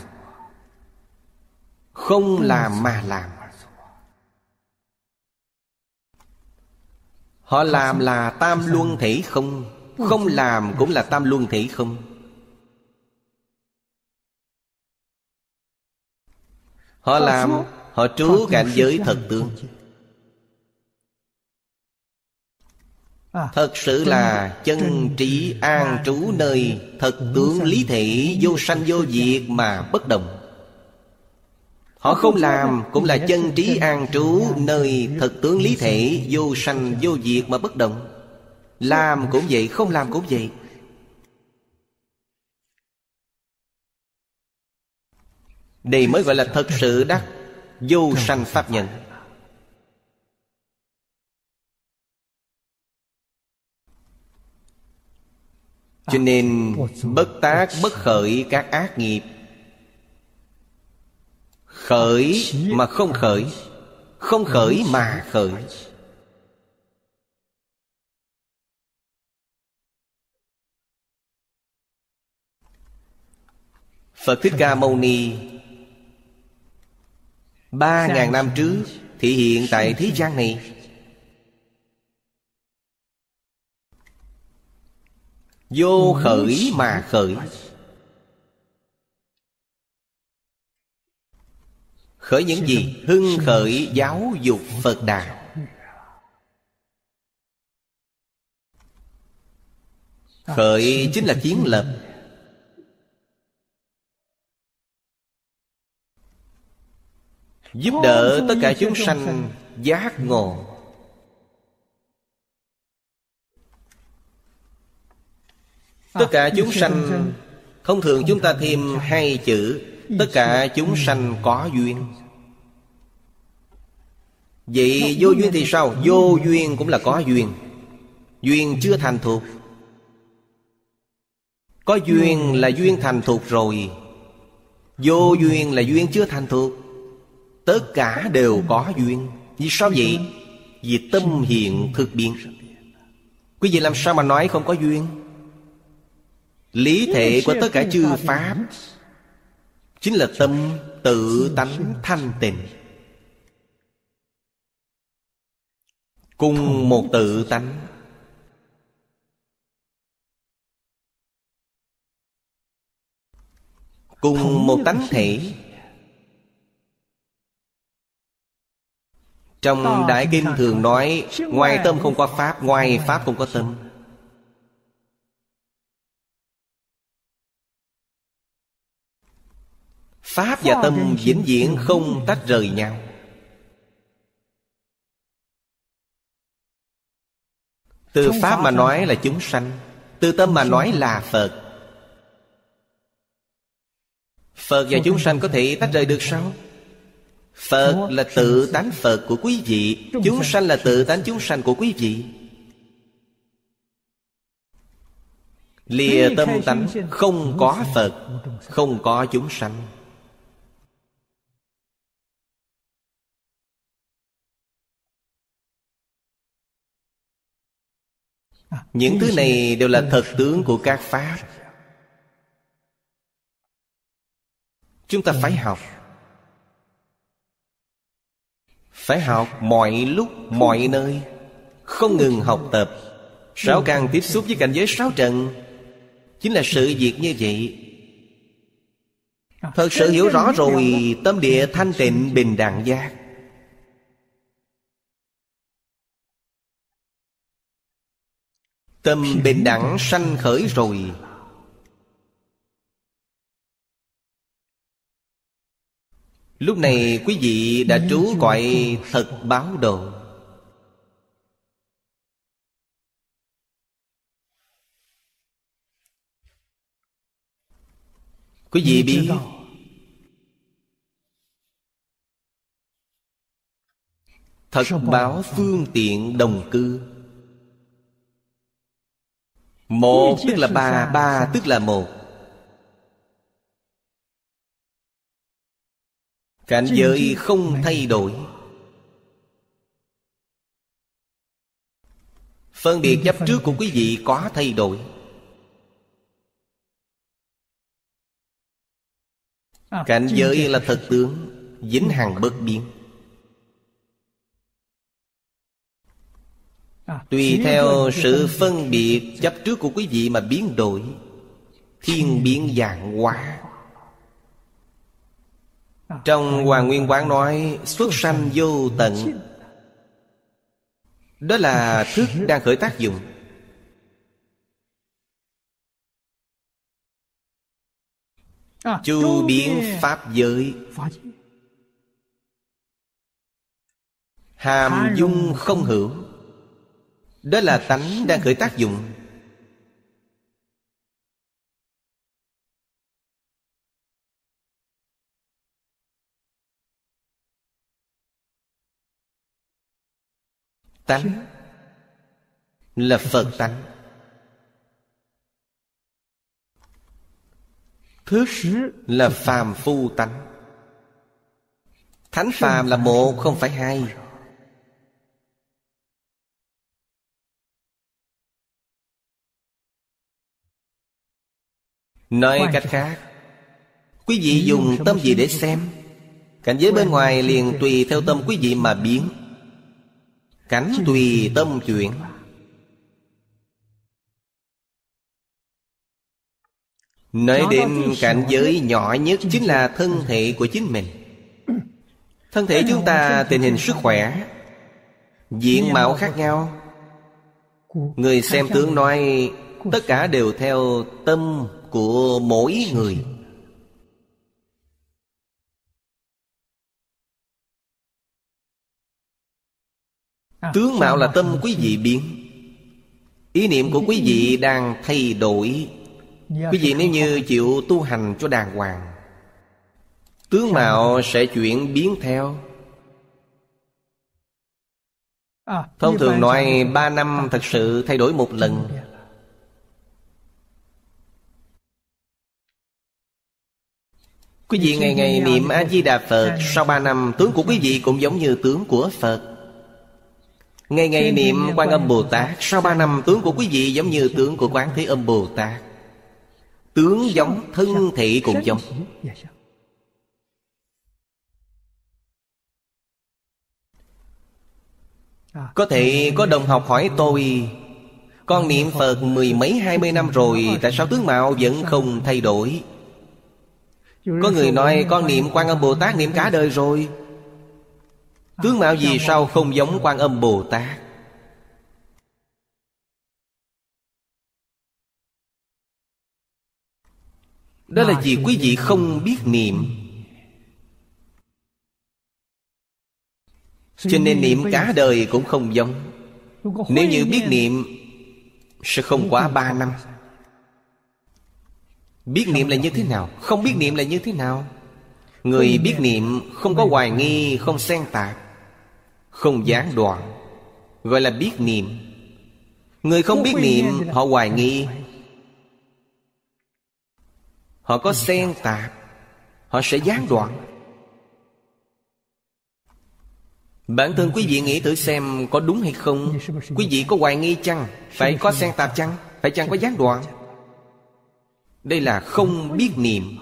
không làm mà làm. Họ làm là tam luân thể không, không làm cũng là tam luân thể không. Họ làm, họ trú cảnh giới thật tướng. Thật sự là chân trí an trú nơi thật tướng lý thể vô sanh vô diệt mà bất động. Họ không làm cũng là chân trí an trú nơi thật tướng lý thể vô sanh vô diệt mà bất động. Làm cũng vậy, không làm cũng vậy. Đây mới gọi là thật sự đắc vô sanh pháp nhận. Cho nên bất tác bất khởi các ác nghiệp. Khởi mà không khởi, không khởi mà khởi. Phật Thích Ca Mâu Ni 3.000 năm trước thị hiện tại thế gian này. Vô khởi mà khởi. Khởi những gì? Hưng khởi giáo dục Phật Đà. Khởi chính là kiến lập. Giúp đỡ tất cả chúng sanh giác ngộ. Tất cả chúng sanh, thông thường chúng ta thêm hai chữ, tất cả chúng sanh có duyên. Vậy vô duyên thì sao? Vô duyên cũng là có duyên. Duyên chưa thành thuộc. Có duyên là duyên thành thuộc rồi. Vô duyên là duyên chưa thành thuộc. Tất cả đều có duyên. Vì sao vậy? Vì tâm hiện thực biến. Quý vị làm sao mà nói không có duyên? Lý thể của tất cả chư pháp chính là tâm tự tánh thanh tịnh. Cùng một tự tánh. Cùng một tánh thể. Trong Đại Kinh thường nói ngoài tâm không có pháp, ngoài pháp không có tâm. Pháp và tâm vĩnh viễn không tách rời nhau. Từ pháp mà nói là chúng sanh, từ tâm mà nói là Phật. Phật và chúng sanh có thể tách rời được sao? Phật là tự tánh Phật của quý vị, chúng sanh là tự tánh chúng sanh của quý vị. Lìa tâm tánh không có Phật, không có chúng sanh. Những thứ này đều là thật tướng của các pháp. Chúng ta phải học. Phải học mọi lúc, mọi nơi. Không ngừng học tập. Sáu căn tiếp xúc với cảnh giới sáu trần. Chính là sự việc như vậy. Thật sự hiểu rõ rồi, tâm địa thanh tịnh bình đẳng giác. Tâm bình đẳng sanh khởi rồi. Lúc này quý vị đã trú cõi thật báo độ. Quý vị biết thật báo phương tiện đồng cư. Một tức là ba, ba tức là một. Cảnh giới không thay đổi. Phân biệt chấp trước của quý vị có thay đổi. Cảnh giới là thật tướng, vĩnh hằng bất biến. Tùy theo sự phân biệt chấp trước của quý vị mà biến đổi. Thiên biến vạn hóa. Trong Hoàng Nguyên Quán nói xuất sanh vô tận. Đó là thức đang khởi tác dụng. Chu biến pháp giới, hàm dung không hữu. Đó là tánh đang khởi tác dụng. Tánh là Phật tánh. Thức là phàm phu tánh. Thánh phàm là một không phải hai. Nói cách khác, quý vị dùng tâm gì để xem, cảnh giới bên ngoài liền tùy theo tâm quý vị mà biến. Cảnh tùy tâm chuyển. Nói đến cảnh giới nhỏ nhất chính là thân thể của chính mình. Thân thể chúng ta tình hình sức khỏe, diện mạo khác nhau. Người xem tướng nói tất cả đều theo tâm của mỗi người. Tướng mạo là tâm quý vị biến. Ý niệm của quý vị đang thay đổi. Quý vị nếu như chịu tu hành cho đàng hoàng, tướng mạo sẽ chuyển biến theo. Thông thường nói 3 năm thật sự thay đổi một lần. Quý vị ngày ngày niệm A Di Đà Phật, sau 3 năm tướng của quý vị cũng giống như tướng của Phật. Ngày ngày niệm Quan Âm Bồ Tát, sau 3 năm tướng của quý vị giống như tướng của Quán Thế Âm Bồ Tát. Tướng giống, thân thị cũng giống. Có thể có đồng học hỏi tôi, con niệm Phật 10 mấy 20 năm rồi, tại sao tướng mạo vẫn không thay đổi? Có người nói con niệm Quan Âm Bồ Tát niệm cả đời rồi, tướng mạo gì sao không giống Quan Âm Bồ Tát? Đó là vì quý vị không biết niệm. Cho nên niệm cả đời cũng không giống. Nếu như biết niệm sẽ không quá 3 năm. Biết niệm là như thế nào, không biết niệm là như thế nào. Người biết niệm không có hoài nghi, không xen tạp, không gián đoạn, gọi là biết niệm. Người không biết niệm họ hoài nghi, họ có xen tạp, họ sẽ gián đoạn. Bản thân quý vị nghĩ thử xem có đúng hay không. Quý vị có hoài nghi chăng? Phải có xen tạp chăng? Phải chăng có gián đoạn? Đây là không biết niệm.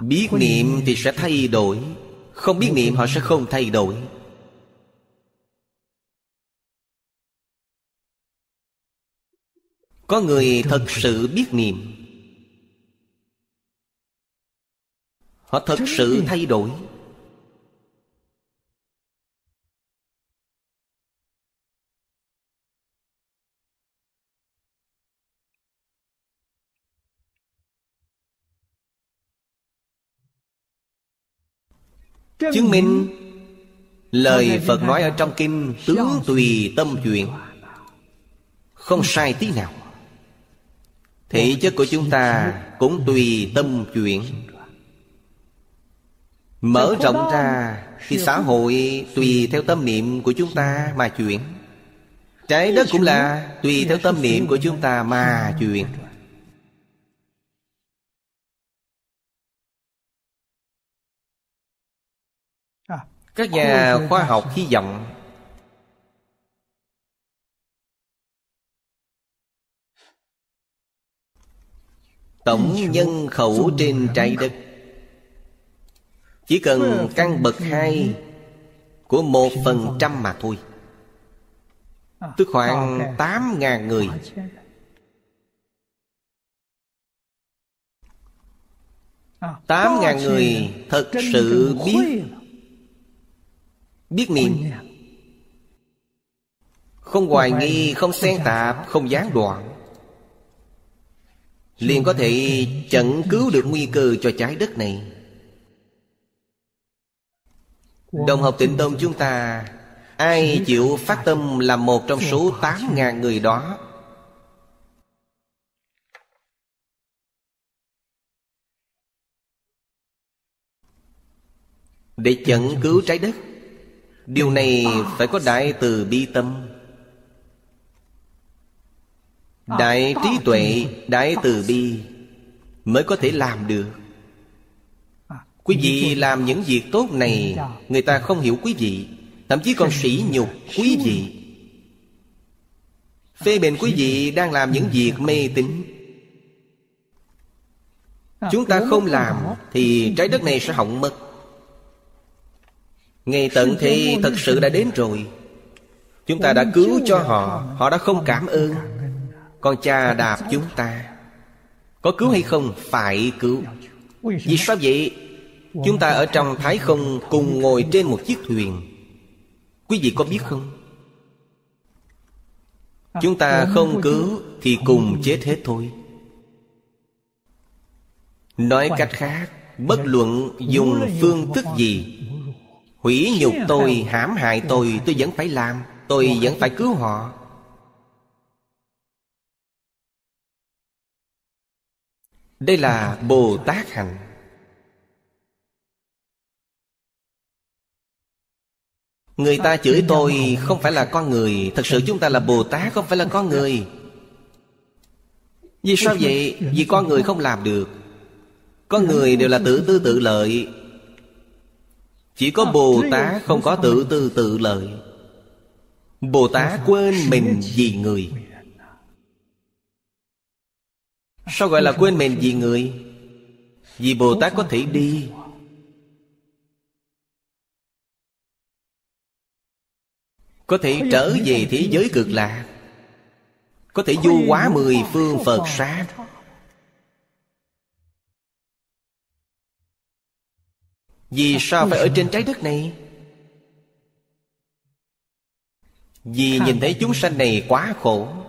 Biết niệm thì sẽ thay đổi, không biết niệm họ sẽ không thay đổi. Có người thật sự biết niệm, họ thật sự thay đổi. Chứng minh lời Phật nói ở trong kinh, tướng tùy tâm chuyển, không sai tí nào. Thể chất của chúng ta cũng tùy tâm chuyển. mở rộng ra thì xã hội tùy theo tâm niệm của chúng ta mà chuyển. Trái đất cũng là tùy theo tâm niệm của chúng ta mà chuyển. Các nhà khoa học hy vọng tổng nhân khẩu trên trái đất chỉ cần căn bậc 2 của 1% mà thôi, tức khoảng 8.000 người. Thật sự biết niệm, không hoài nghi, không xen tạp, không gián đoạn, liền có thể chẩn cứu được nguy cơ cho trái đất này. Đồng học Tịnh Tông chúng ta, ai chịu phát tâm là một trong số 8.000 người đó, để chẩn cứu trái đất, điều này phải có đại từ bi tâm, đại trí tuệ, đại từ bi mới có thể làm được. Quý vị làm những việc tốt này, người ta không hiểu quý vị, thậm chí còn sỉ nhục quý vị, phê bình quý vị đang làm những việc mê tín. Chúng ta không làm thì trái đất này sẽ hỏng mất. Ngày tận thì thật sự đã đến rồi. Chúng ta đã cứu cho họ, họ đã không cảm ơn, còn chà đạp chúng ta. Có cứu hay không? Phải cứu. Vì sao vậy? Chúng ta ở trong thái không cùng ngồi trên một chiếc thuyền. Quý vị có biết không? Chúng ta không cứu thì cùng chết hết thôi. Nói cách khác, bất luận dùng phương thức gì, hủy nhục tôi, hãm hại tôi vẫn phải làm, tôi vẫn phải cứu họ. Đây là Bồ Tát hạnh. Người ta chửi tôi không phải là con người, thật sự chúng ta là Bồ Tát, không phải là con người. Vì sao vậy? Vì con người không làm được. Con người đều là tự tư tự lợi, chỉ có Bồ Tát không có tự tư tự lợi. Bồ Tát quên mình vì người. Sao gọi là quên mình vì người? Vì Bồ Tát có thể đi, có thể trở về thế giới cực lạc, có thể du hóa 10 phương Phật sát. Vì sao phải ở trên trái đất này? Vì nhìn thấy chúng sanh này quá khổ.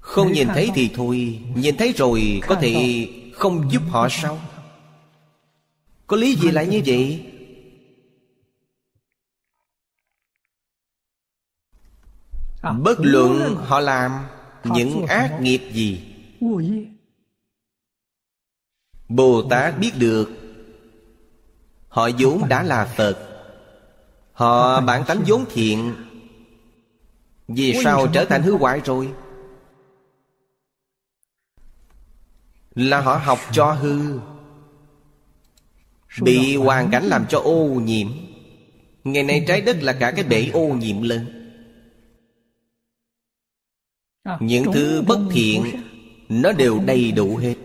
Không nhìn thấy thì thôi, nhìn thấy rồi có thể không giúp họ sao? Có lý gì lại như vậy? Bất luận họ làm những ác nghiệp gì, Bồ Tát biết được. Họ vốn đã là Phật, họ bản tánh vốn thiện, vì sao trở thành hư hoại rồi? Là họ học cho hư, bị hoàn cảnh làm cho ô nhiễm. Ngày nay trái đất là cả cái bể ô nhiễm lên. Những thứ bất thiện nó đều đầy đủ hết.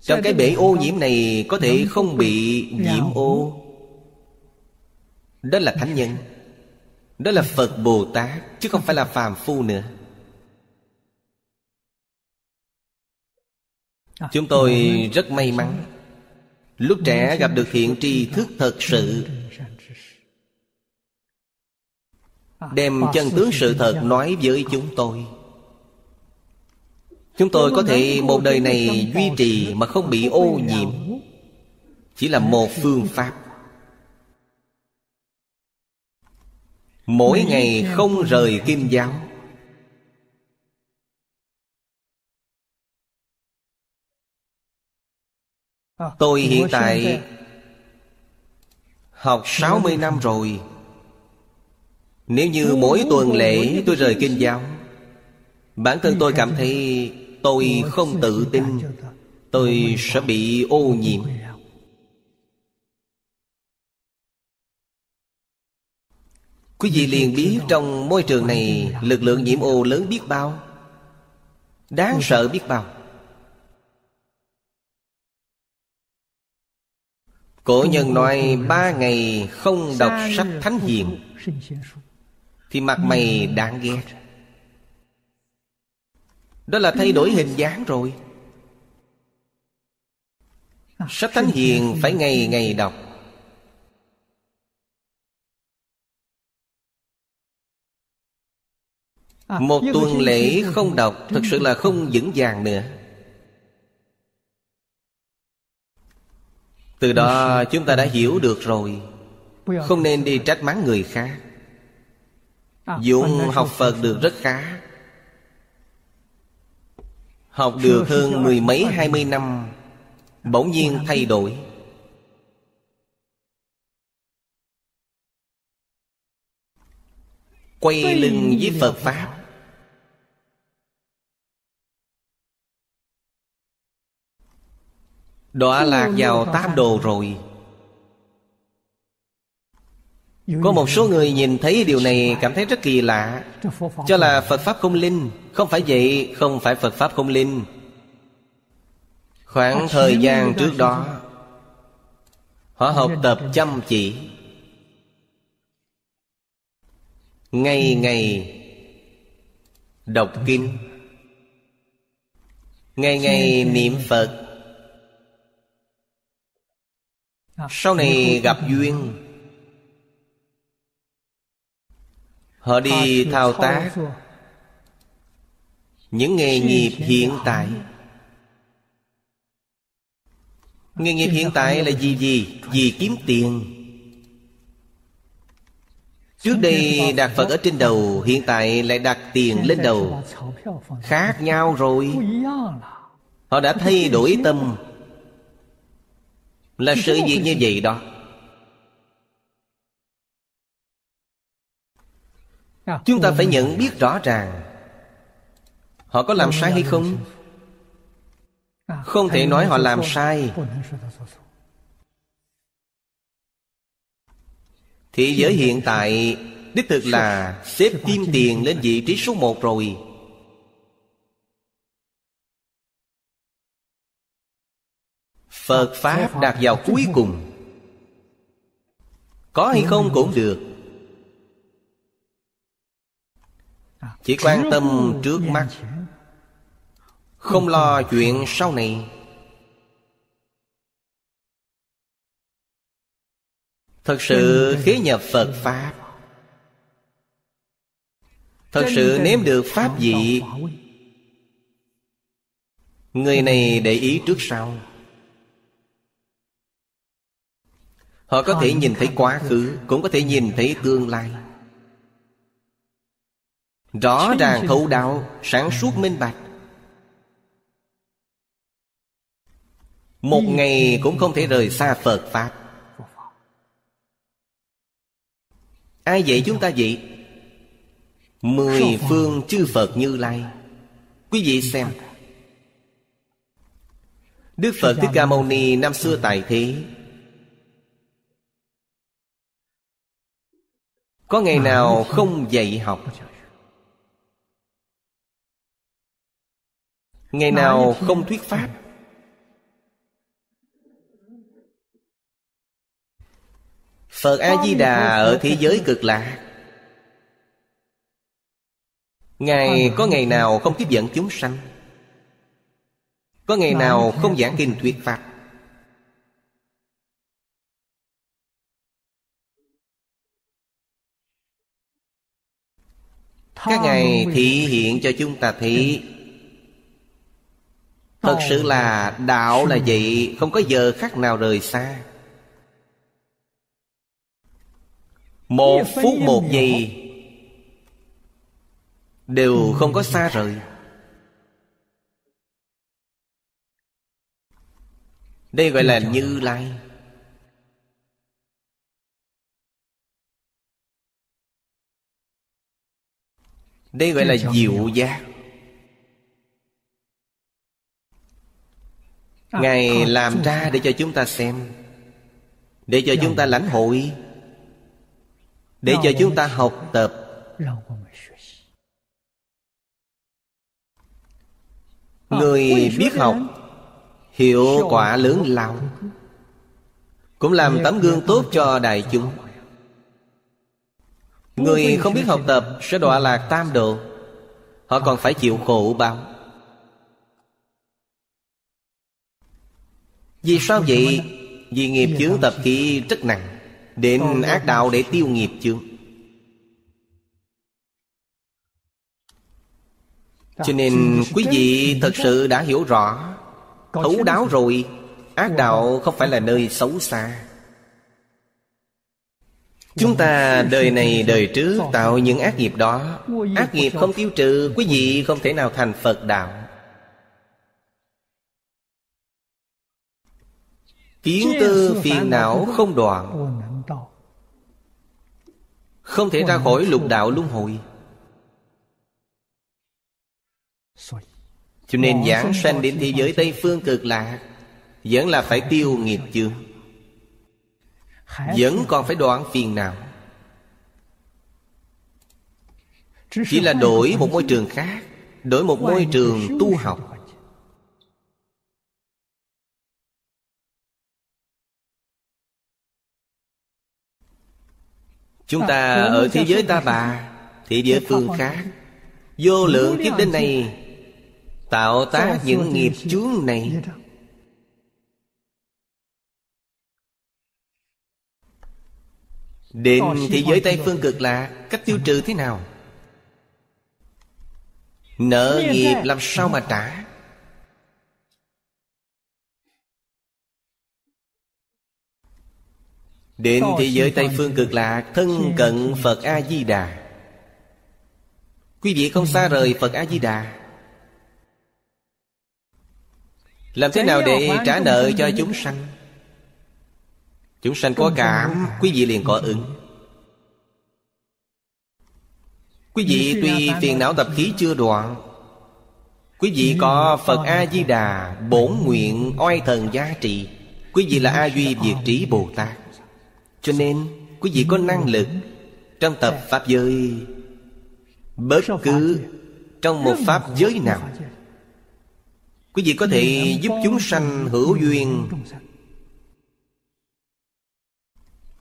Trong cái bể ô nhiễm này có thể không bị nhiễm ô. Đó là thánh nhân, đó là Phật Bồ Tát, chứ không phải là phàm phu nữa. Chúng tôi rất may mắn, lúc trẻ gặp được thiện tri thức thật sự, đem chân tướng sự thật nói với chúng tôi. Chúng tôi có thể một đời này duy trì mà không bị ô nhiễm, chỉ là một phương pháp. Mỗi ngày không rời Kim giáo, Tôi hiện tại học 60 năm rồi. Nếu như mỗi tuần lễ tôi rời kinh giáo, bản thân tôi cảm thấy tôi không tự tin, tôi sẽ bị ô nhiễm. Quý vị liền biết trong môi trường này lực lượng nhiễm ô lớn biết bao, đáng sợ biết bao. Cổ nhân nói 3 ngày không đọc sách thánh hiền thì mặt mày đáng ghét. Đó là thay đổi hình dáng rồi. Sách thánh hiền phải ngày ngày đọc. Một tuần lễ không đọc thực sự là không vững vàng nữa. Từ đó chúng ta đã hiểu được rồi, không nên đi trách mắng người khác. Dũng học Phật được rất khá, học được hơn 10 mấy 20 năm, bỗng nhiên thay đổi. Quay lưng với Phật Pháp. Đọa lạc vào tam đồ rồi. Có một số người nhìn thấy điều này cảm thấy rất kỳ lạ, cho là Phật Pháp không linh. Không phải vậy, không phải Phật Pháp không linh. Khoảng thời gian trước đó, họ học tập chăm chỉ, ngày ngày đọc kinh, ngày ngày niệm Phật. Sau này gặp duyên, họ đi thao tác những nghề nghiệp hiện tại. Nghề nghiệp hiện tại là gì gì? Vì kiếm tiền. Trước đây đặt Phật ở trên đầu, hiện tại lại đặt tiền lên đầu. Khác nhau rồi. Họ đã thay đổi tâm. Là sự việc như vậy đó. Chúng ta phải nhận biết rõ ràng. Họ có làm sai hay không? Không thể nói họ làm sai. Thế giới hiện tại đích thực là xếp kim tiền lên vị trí số 1 rồi. Phật Pháp đạt vào cuối cùng. Có hay không cũng được, chỉ quan tâm trước mắt, không lo chuyện sau này. Thật sự khế nhập Phật Pháp, thật sự nếm được Pháp vị. Người này để ý trước sau. Họ có thể nhìn thấy quá khứ, cũng có thể nhìn thấy tương lai. Rõ ràng thấu đạo, sáng suốt minh bạch. Một ngày cũng không thể rời xa Phật Pháp. Ai dạy chúng ta vậy? 10 phương chư Phật Như Lai. Quý vị xem, Đức Phật Thích Ca Mâu Ni năm xưa tại thế, có ngày nào không dạy học? Ngày nào không thuyết pháp? Phật A Di Đà ở thế giới cực lạc, Ngài có ngày nào không tiếp dẫn chúng sanh? Có ngày nào không giảng kinh thuyết pháp? Các Ngài thị hiện cho chúng ta thấy, thật sự là đạo là vậy, không có giờ khắc nào rời xa. 1 phút 1 giây đều không có xa rời. Đây gọi là Như Lai. Đây gọi là diệu giác. Ngài làm ra để cho chúng ta xem, để cho chúng ta lãnh hội, để cho chúng ta học tập. Người biết học hiệu quả lớn lao, cũng làm tấm gương tốt cho đại chúng. Người không biết học tập sẽ đọa lạc tam độ, họ còn phải chịu khổ báo. Vì sao vậy? Vì nghiệp chướng tập khí rất nặng. Đến ác đạo để tiêu nghiệp chướng. Cho nên quý vị thật sự đã hiểu rõ, thấu đáo rồi. Ác đạo không phải là nơi xấu xa. Chúng ta đời này đời trước tạo những ác nghiệp đó, ác nghiệp không tiêu trừ, quý vị không thể nào thành Phật đạo. Kiến tư phiền não không đoạn, không thể ra khỏi lục đạo luân hồi. Cho nên giảng sanh đến thế giới Tây Phương Cực Lạc vẫn là phải tiêu nghiệp chướng, vẫn còn phải đoạn phiền não. Chỉ là đổi một môi trường khác, đổi một môi trường tu học. Chúng ta ở thế giới Ta Bà, thế giới phương khác, vô lượng kiếp đến nay tạo tác những nghiệp chướng này. Đến thế giới Tây Phương Cực Lạc, cách tiêu trừ thế nào? Nợ nghiệp làm sao mà trả? Đến thế giới Tây Phương Cực Lạc, thân cận Phật A-di-đà. Quý vị không xa rời Phật A-di-đà. Làm thế nào để trả nợ cho chúng sanh? Chúng sanh có cảm, quý vị liền có ứng. Quý vị tuy phiền não tập khí chưa đoạn, quý vị có Phật A-di-đà bổn nguyện oai thần gia trì. Quý vị là A-duy Việt Trí Bồ Tát. Cho nên quý vị có năng lực trong tập pháp giới, bất cứ trong một pháp giới nào, quý vị có thể giúp chúng sanh hữu duyên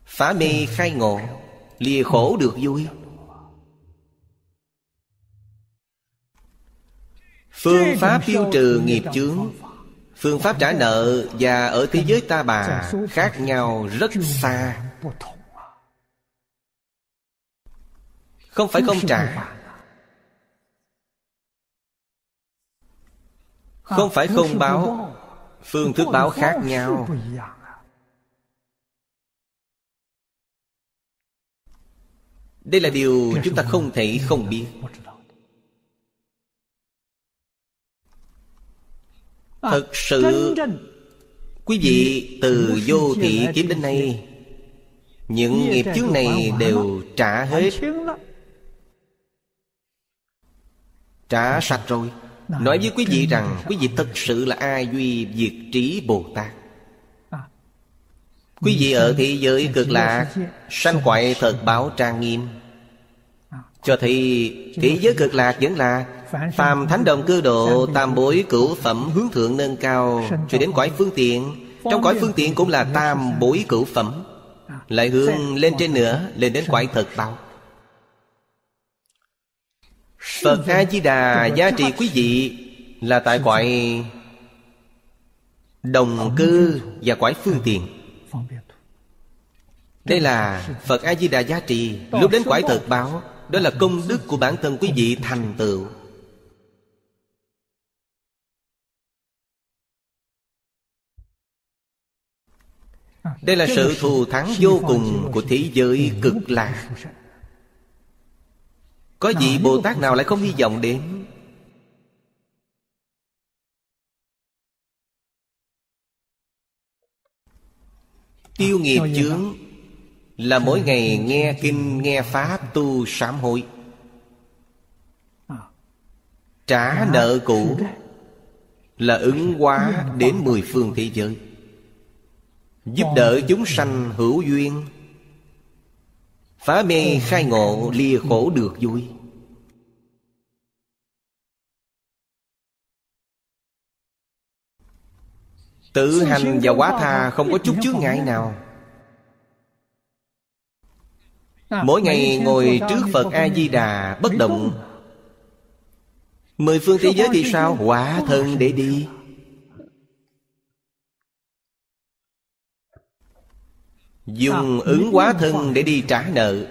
phá mê khai ngộ, lìa khổ được vui. Phương pháp tiêu trừ nghiệp chướng, phương pháp trả nợ và ở thế giới Ta Bà khác nhau rất xa. Không phải không trả, không phải không báo, phương thức báo khác nhau. Đây là điều chúng ta không thể không biết. Thật sự quý vị từ vô thị kiếp đến nay, những nghiệp chướng này đều trả hết, trả sạch rồi. Nói với quý vị rằng quý vị thật sự là A Duy Việt Trí Bồ Tát. Quý vị ở thế giới Cực Lạc sanh quại thật báo trang nghiêm, cho thấy thế giới Cực Lạc vẫn là phàm thánh đồng cư độ, tam bối cửu phẩm hướng thượng nâng cao, cho đến cõi phương tiện. Trong cõi phương tiện cũng là tam bối cửu phẩm, lại hướng lên trên nữa, lên đến cõi thật báo. Phật A Di Đà giá trị quý vị là tại cõi đồng cư và cõi phương tiện. Đây là Phật A Di Đà giá trị. Lúc đến cõi thật báo, đó là công đức của bản thân quý vị thành tựu. Đây là sự thù thắng vô cùng của thế giới Cực Lạc. Có vị Bồ Tát nào lại không hy vọng đến? Tiêu nghiệp chướng là mỗi ngày nghe kinh, nghe pháp, tu sám hối, trả nợ cũ, là ứng hóa đến mười phương thế giới, giúp đỡ chúng sanh hữu duyên, phá mê khai ngộ, lìa khổ được vui. Tự hành và quá tha không có chút chướng ngại nào. Mỗi ngày ngồi trước Phật A Di Đà bất động. Mười phương thế giới thì sao? Hóa thân để đi. Dùng ứng hóa thân để đi trả nợ.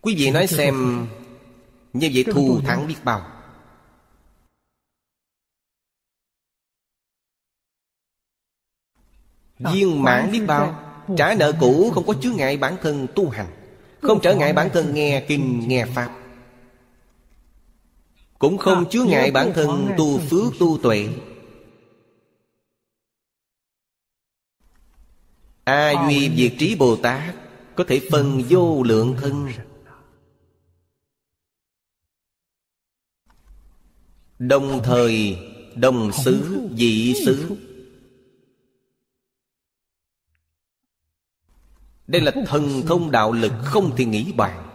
Quý vị nói xem, như vậy thù thắng biết bao. Viên mãn biết bao. Trả nợ cũ không có chướng ngại bản thân tu hành, không trở ngại bản thân nghe kinh nghe pháp, cũng không chướng ngại bản thân tu phước tu tuệ. A Duy Việt Trí Bồ Tát có thể phân vô lượng thân, đồng thời, đồng xứ, dị xứ. Đây là thần thông đạo lực không thể nghĩ bàn.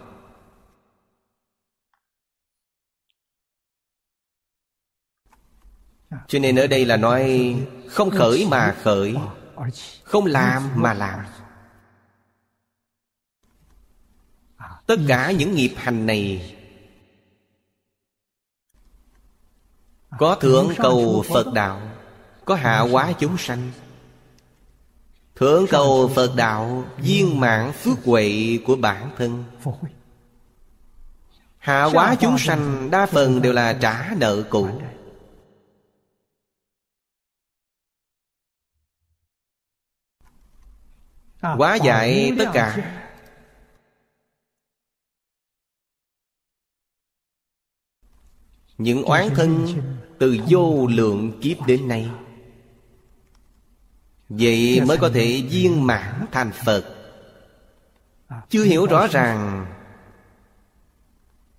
Cho nên ở đây là nói không khởi mà khởi, không làm mà làm. Tất cả những nghiệp hành này có thượng cầu Phật đạo, có hạ hóa chúng sanh. Thượng cầu Phật đạo, viên mãn phước huệ của bản thân. Hạ hóa chúng sanh đa phần đều là trả nợ cũ. Hóa giải tất cả. Những oán thân từ vô lượng kiếp đến nay, vậy mới có thể viên mãn thành Phật. Chưa hiểu rõ ràng,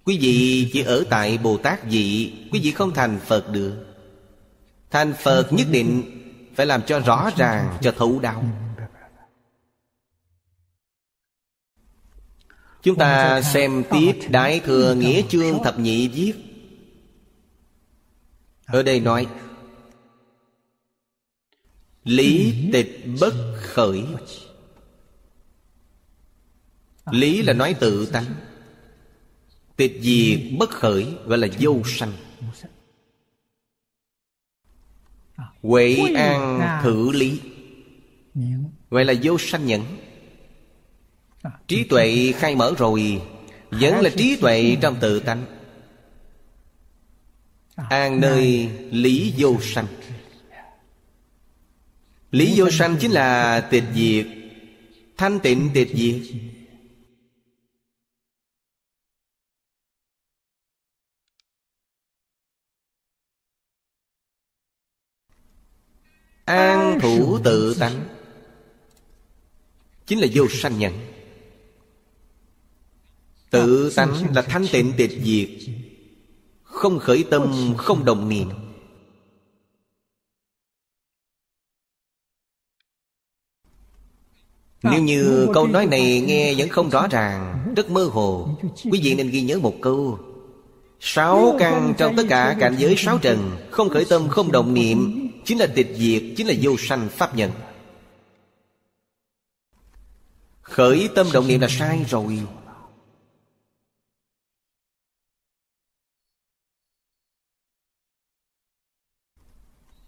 quý vị chỉ ở tại Bồ Tát vị, quý vị không thành Phật được. Thành Phật nhất định phải làm cho rõ ràng, cho thấu đáo. Chúng ta xem tiếp Đại Thừa Nghĩa Chương thập nhị viết. Ở đây nói lý tịch bất khởi. Lý là nói tự tánh, tịch diệt bất khởi gọi là vô sanh. Huệ an thử lý gọi là vô sanh nhẫn. Trí tuệ khai mở rồi, vẫn là trí tuệ trong tự tánh. An nơi lý vô sanh. Lý vô sanh chính là tịch diệt, thanh tịnh tịch diệt. An thủ tự tánh chính là vô sanh nhẫn. Tự tánh là thanh tịnh tịch diệt, không khởi tâm, không đồng niệm. Nếu như câu nói này nghe vẫn không rõ ràng, rất mơ hồ, quý vị nên ghi nhớ một câu: sáu căn trong tất cả cảnh giới sáu trần, không khởi tâm, không động niệm, chính là tịch diệt, chính là vô sanh pháp nhẫn. Khởi tâm động niệm là sai rồi.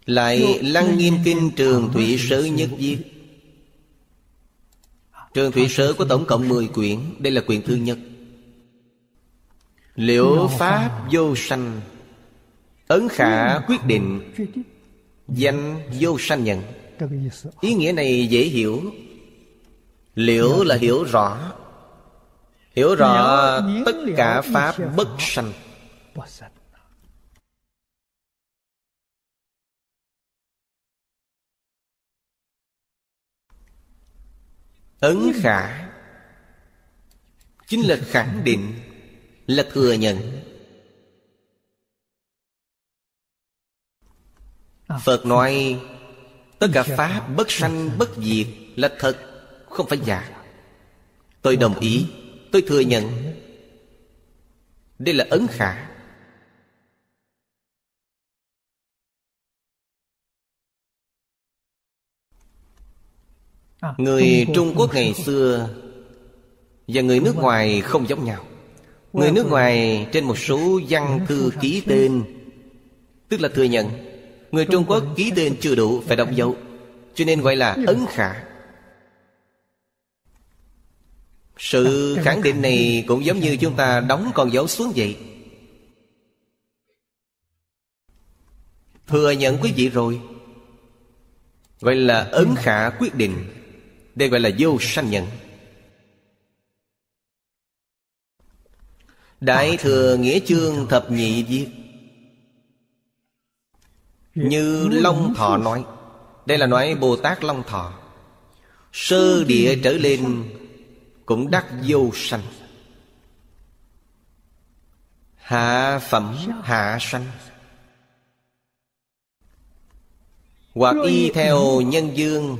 Lại Lăng Nghiêm Kinh Trường Thủy Sớ nhất viết. Trường Thủy Sớ có tổng cộng 10 quyển, đây là quyển thứ nhất. Liễu pháp vô sanh, ấn khả quyết định, danh vô sanh nhận. Ý nghĩa này dễ hiểu. Liễu là hiểu rõ, hiểu rõ tất cả pháp bất sanh. Ấn khả chính là khẳng định, là thừa nhận. Phật nói tất cả pháp bất sanh bất diệt là thật, không phải giả. Tôi đồng ý, tôi thừa nhận. Đây là ấn khả. Người Trung Quốc ngày xưa và người nước ngoài không giống nhau. Người nước ngoài trên một số văn thư ký tên, tức là thừa nhận. Người Trung Quốc ký tên chưa đủ, phải đọc dấu, cho nên gọi là ấn khả. Sự khẳng định này cũng giống như chúng ta đóng con dấu xuống vậy. Thừa nhận quý vị rồi, gọi là ấn khả quyết định. Đây gọi là vô sanh nhận. Đại Thừa Nghĩa Chương thập nhị viết như Long Thọ nói, đây là nói Bồ Tát Long Thọ, sơ địa trở lên cũng đắc vô sanh. Hạ phẩm hạ sanh, hoặc y theo Nhân Dương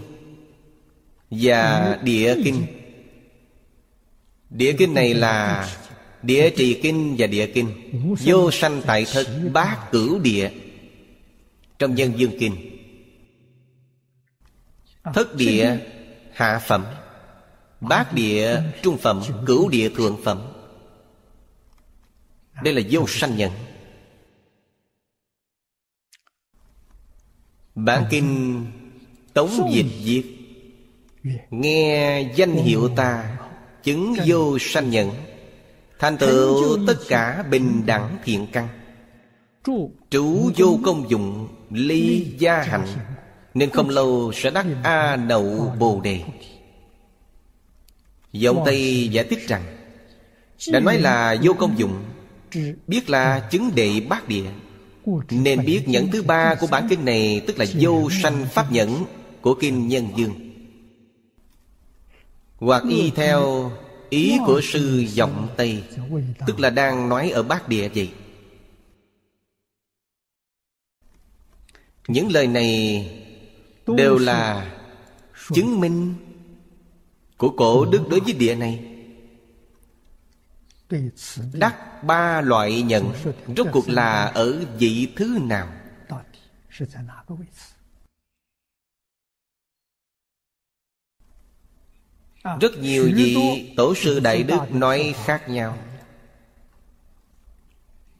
và Địa Kinh. Địa Kinh này là Địa Trì Kinh và Địa Kinh. Vô sanh tại thật bát cửu địa. Trong Nhân Dương Kinh, thất địa hạ phẩm, bát địa trung phẩm, cửu địa thượng phẩm. Đây là vô sanh nhận. Bản kinh tống dịch viết: nghe danh hiệu ta, chứng vô sanh nhận, thành tựu tất cả bình đẳng thiện căn, trú vô công dụng, ly gia hạnh, nên không lâu sẽ đắc A Đậu Bồ Đề. Giọng Tây giải thích rằng, đã nói là vô công dụng, biết là chứng đệ bát địa, nên biết nhẫn thứ ba của bản kinh này tức là vô sanh pháp nhẫn của kinh Nhân Dương, hoặc y theo ý của sư Giọng Tây, tức là đang nói ở bát địa vậy. Những lời này đều là chứng minh của cổ đức đối với địa này. Đắc ba loại nhận, rốt cuộc là ở vị thứ nào? Rất nhiều vị tổ sư đại đức nói khác nhau,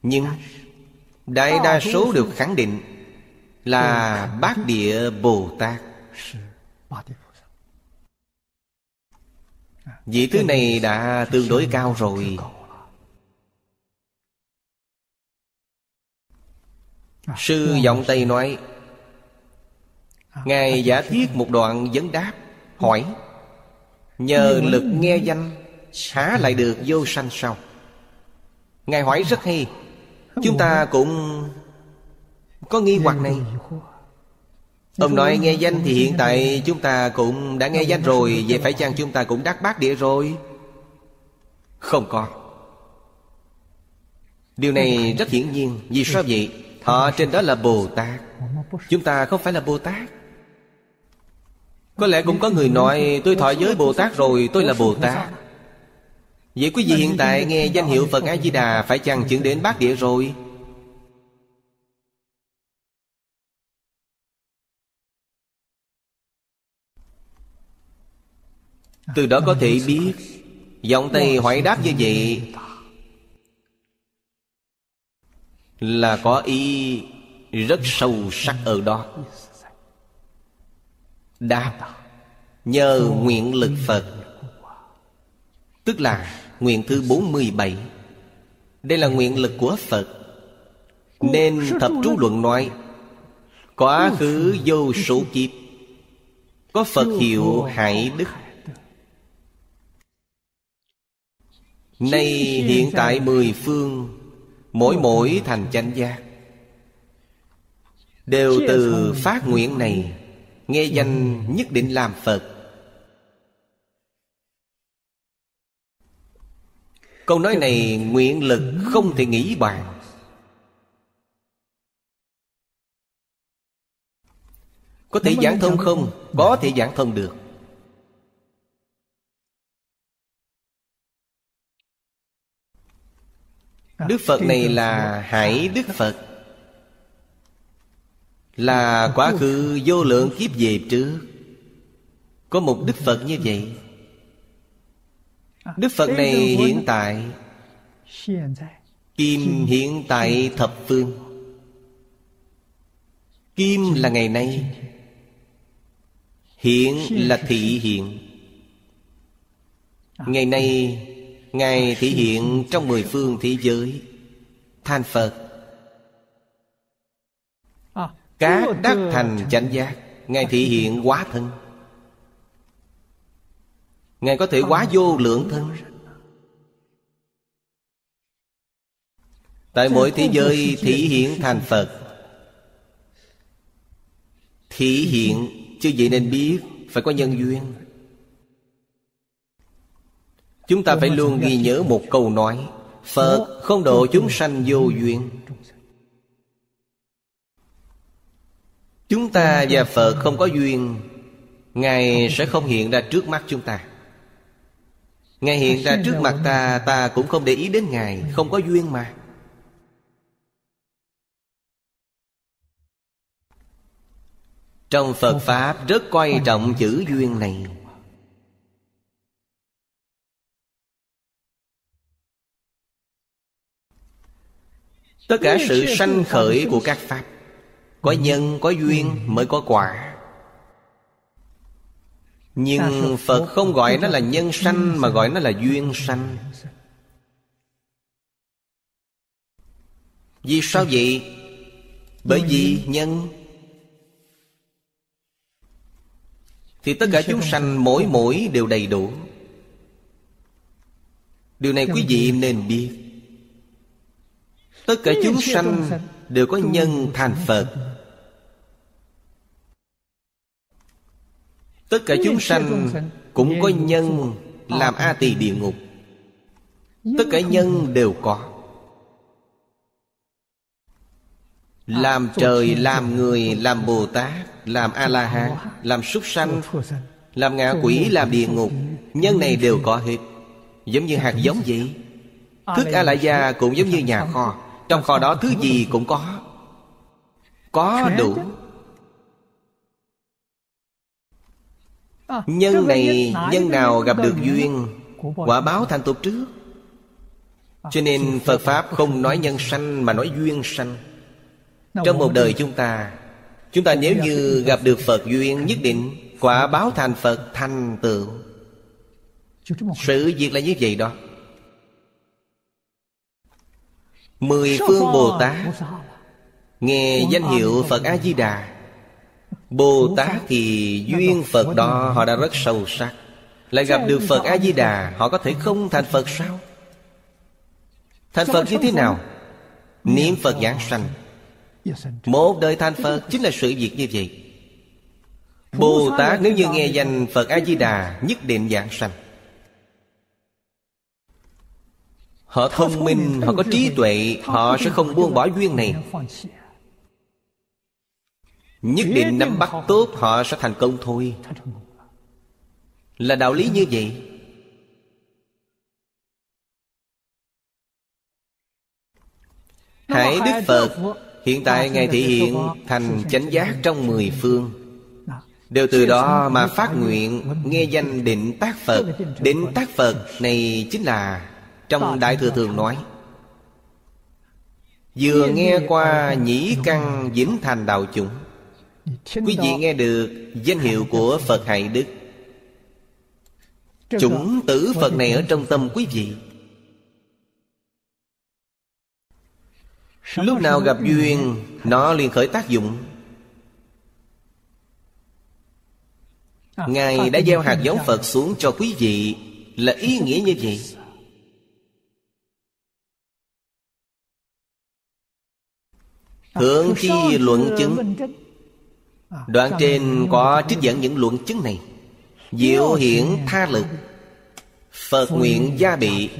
nhưng đại đa số đều khẳng định là bát địa Bồ Tát. Vị thứ này đã tương đối cao rồi. Sư Giọng Tây nói, ngài giả thiết một đoạn vấn đáp, hỏi: nhờ lực nghe danh, há lại được vô sanh sao? Ngài hỏi rất hay. Chúng ta cũng có nghi hoặc này. Ông nói nghe danh thì hiện tại chúng ta cũng đã nghe danh rồi, vậy phải chăng chúng ta cũng đắc bát địa rồi? Không có. Điều này rất hiển nhiên. Vì sao vậy? Họ trên đó là Bồ Tát, chúng ta không phải là Bồ Tát. Có lẽ cũng có người nói tôi thọ giới Bồ Tát rồi, tôi là Bồ Tát. Vậy quý vị hiện tại nghe danh hiệu Phật A Di Đà, phải chăng chứng đến bát địa rồi? Từ đó có thể biết. Giọng Tây hỏi đáp như vậy là có ý rất sâu sắc ở đó. Đáp nhờ nguyện lực Phật, tức là nguyện thứ 47. Đây là nguyện lực của Phật, nên Thập Chú Luận nói quá khứ vô số kiếp có Phật hiệu Hải Đức, nay hiện tại mười phương mỗi mỗi thành chánh giác, đều từ phát nguyện này nghe danh nhất định làm Phật. Câu nói này nguyện lực không thể nghĩ bàn. Có thể giảng thông không? Có thể giảng thông được. Đức Phật này là Hải Đức Phật, là quá khứ vô lượng kiếp về trước có một Đức Phật như vậy. Đức Phật này hiện tại kim hiện tại thập phương. Kim là ngày nay, hiện là thị hiện. Ngày nay Ngài thị hiện trong mười phương thế giới. Than Phật cá đắc thành chánh giác. Ngài thị hiện hóa thân. Ngài có thể hóa vô lượng thân. Tại mỗi thế giới thị hiện thành Phật. Thị hiện, chứ vậy nên biết phải có nhân duyên. Chúng ta phải luôn ghi nhớ một câu nói: Phật không độ chúng sanh vô duyên. Chúng ta và Phật không có duyên, Ngài sẽ không hiện ra trước mắt chúng ta. Ngài hiện ra trước mặt ta, ta cũng không để ý đến Ngài. Không có duyên mà. Trong Phật Pháp rất coi trọng chữ duyên này. Tất cả sự sanh khởi của các Pháp, có nhân, có duyên mới có quả. Nhưng Phật không gọi nó là nhân sanh, mà gọi nó là duyên sanh. Vì sao vậy? Bởi vì nhân thì tất cả chúng sanh mỗi mỗi đều đầy đủ. Điều này quý vị nên biết. Tất cả chúng sanh đều có nhân thành Phật. Tất cả chúng sanh cũng có nhân làm A Tỳ địa ngục. Tất cả nhân đều có. Làm trời, làm người, làm Bồ Tát, làm A-la-hán, làm súc sanh, làm ngạ quỷ, làm địa ngục. Nhân này đều có hết. Giống như hạt giống vậy. Thức A-la-gia cũng giống như nhà kho. Trong kho đó thứ gì cũng có. Có đủ. Nhân này, nhân nào gặp được duyên, quả báo thành tựu trước. Cho nên Phật Pháp không nói nhân sanh mà nói duyên sanh. Trong một đời chúng ta nếu như gặp được Phật duyên, nhất định quả báo thành Phật thành tựu. Sự việc là như vậy đó. Mười phương Bồ Tát nghe danh hiệu Phật A Di Đà, Bồ Tát thì duyên Phật đó họ đã rất sâu sắc. Lại gặp được Phật A Di Đà, họ có thể không thành Phật sao? Thành Phật như thế nào? Niệm Phật giảng sanh, một đời thành Phật. Chính là sự việc như vậy. Bồ Tát nếu như nghe danh Phật A Di Đà, nhất định giảng sanh. Họ thông minh, họ có trí tuệ, họ sẽ không buông bỏ duyên này. Nhất định nắm bắt tốt, họ sẽ thành công thôi. Là đạo lý như vậy. Hải Đức Phật hiện tại Ngài thị hiện thành chánh giác trong mười phương. Đều từ đó mà phát nguyện nghe danh Định Tác Phật. Định Tác Phật này chính là trong Đại Thừa thường nói: vừa nghe qua nhĩ căn vĩnh thành đạo chủng. Quý vị nghe được danh hiệu của Phật Hải Đức, chủng tử Phật này ở trong tâm quý vị. Lúc nào gặp duyên, nó liền khởi tác dụng. Ngài đã gieo hạt giống Phật xuống cho quý vị, là ý nghĩa như vậy. Hướng Thi Luận chứng, đoạn trên có trích dẫn những luận chứng này. Diệu hiển tha lực, Phật nguyện gia bị,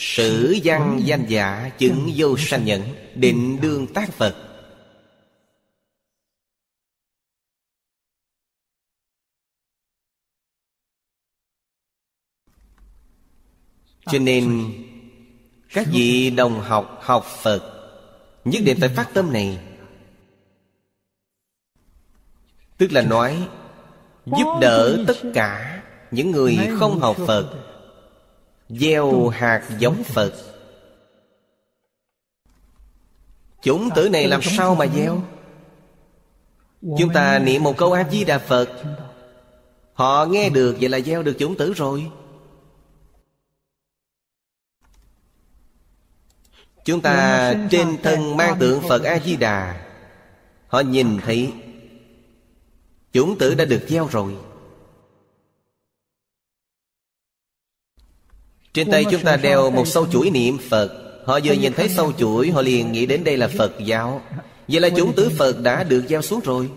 Sử văn danh giả chứng vô sanh nhẫn, định đương tác Phật. Cho nên các vị đồng học học Phật nhất định phải phát tâm này. Tức là nói giúp đỡ tất cả những người không học Phật, gieo hạt giống Phật. Chủng tử này làm sao mà gieo? Chúng ta niệm một câu A Di Đà Phật, họ nghe được, vậy là gieo được chủng tử rồi. Chúng ta trên thân mang tượng Phật A Di Đà, họ nhìn thấy chủng tử đã được gieo rồi. Trên tay chúng ta đeo một sâu chuỗi niệm Phật, họ vừa nhìn thấy sâu chuỗi, họ liền nghĩ đến đây là Phật giáo. Vậy là chủng tử Phật đã được gieo xuống rồi.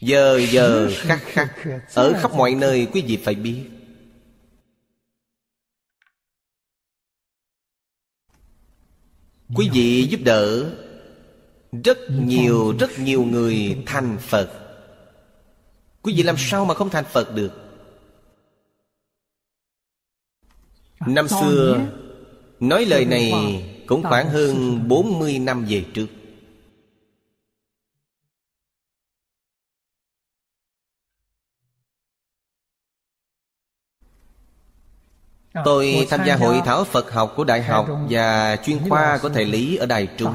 Giờ khắc khắc, ở khắp mọi nơi quý vị phải biết. Quý vị giúp đỡ rất nhiều người thành Phật. Quý vị làm sao mà không thành Phật được? Năm xưa, nói lời này cũng khoảng hơn 40 năm về trước. Tôi tham gia hội thảo Phật học của đại học và chuyên khoa của thầy Lý ở Đài Trung.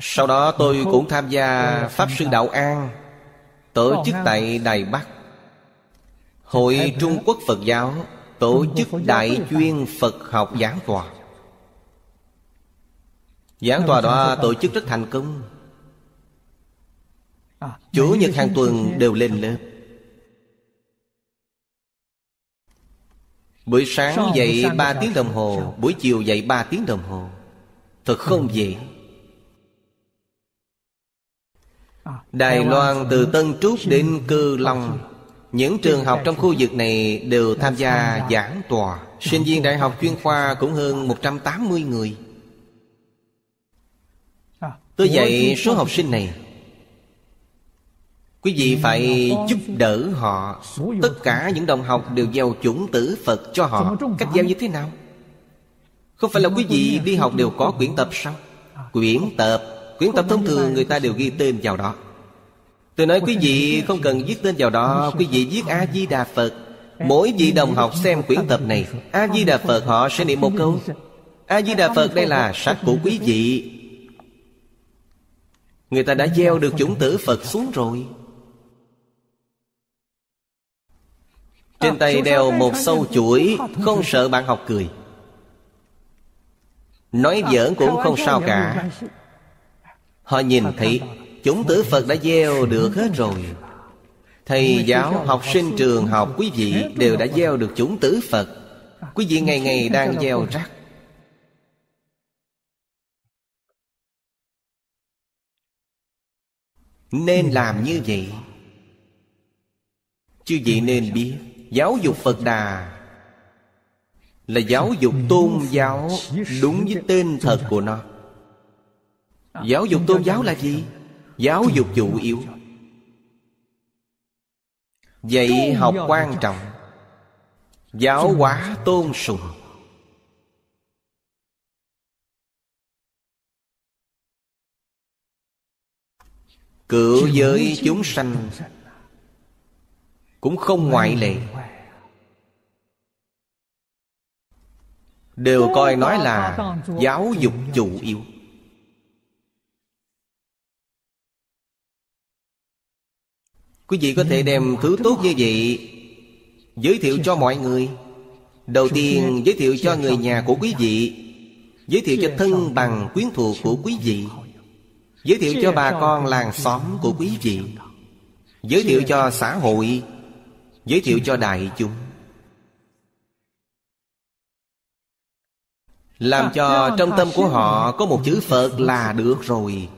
Sau đó tôi cũng tham gia Pháp Sư Đạo An tổ chức tại Đài Bắc, Hội Trung Quốc Phật giáo tổ chức đại chuyên Phật học giảng tòa. Giảng tòa đó tổ chức rất thành công. Chủ nhật hàng tuần đều lên lớp. Buổi sáng dạy 3 tiếng đồng hồ, buổi chiều dạy 3 tiếng đồng hồ. Thật không dễ. Đài Loan từ Tân Trúc đến Cư Long, những trường học trong khu vực này đều tham gia giảng tòa. Sinh viên đại học chuyên khoa cũng hơn 180 người. Tôi dạy số học sinh này. Quý vị phải giúp đỡ họ. Tất cả những đồng học đều gieo chủng tử Phật cho họ. Cách gieo như thế nào? Không phải là quý vị đi học đều có quyển tập sao? Quyển tập thông thường người ta đều ghi tên vào đó. Tôi nói quý vị không cần viết tên vào đó, quý vị viết A Di Đà Phật. Mỗi vị đồng học xem quyển tập này, A Di Đà Phật, họ sẽ niệm một câu. A Di Đà Phật, đây là sách của quý vị. Người ta đã gieo được chủng tử Phật xuống rồi. Trên tay đeo một sâu chuỗi, không sợ bạn học cười. Nói giỡn cũng không sao cả. Họ nhìn thấy chủng tử Phật đã gieo được hết rồi. Thầy giáo, học sinh trường học quý vị đều đã gieo được chủng tử Phật. Quý vị ngày ngày đang gieo rắc. Nên làm như vậy. Chứ vậy nên biết, giáo dục Phật Đà là giáo dục tôn giáo đúng với tên thật của nó. Giáo dục tôn giáo là gì? Giáo dục chủ yếu, dạy học quan trọng, giáo hóa tôn sùng. Cửu giới chúng sanh cũng không ngoại lệ, đều coi nói là giáo dục chủ yếu. Quý vị có thể đem thứ tốt như vậy giới thiệu cho mọi người. Đầu tiên giới thiệu cho người nhà của quý vị, giới thiệu cho thân bằng quyến thuộc của quý vị, giới thiệu cho bà con làng xóm của quý vị, giới thiệu cho xã hội, giới thiệu cho đại chúng. Làm cho trong tâm của họ có một chữ Phật là được rồi.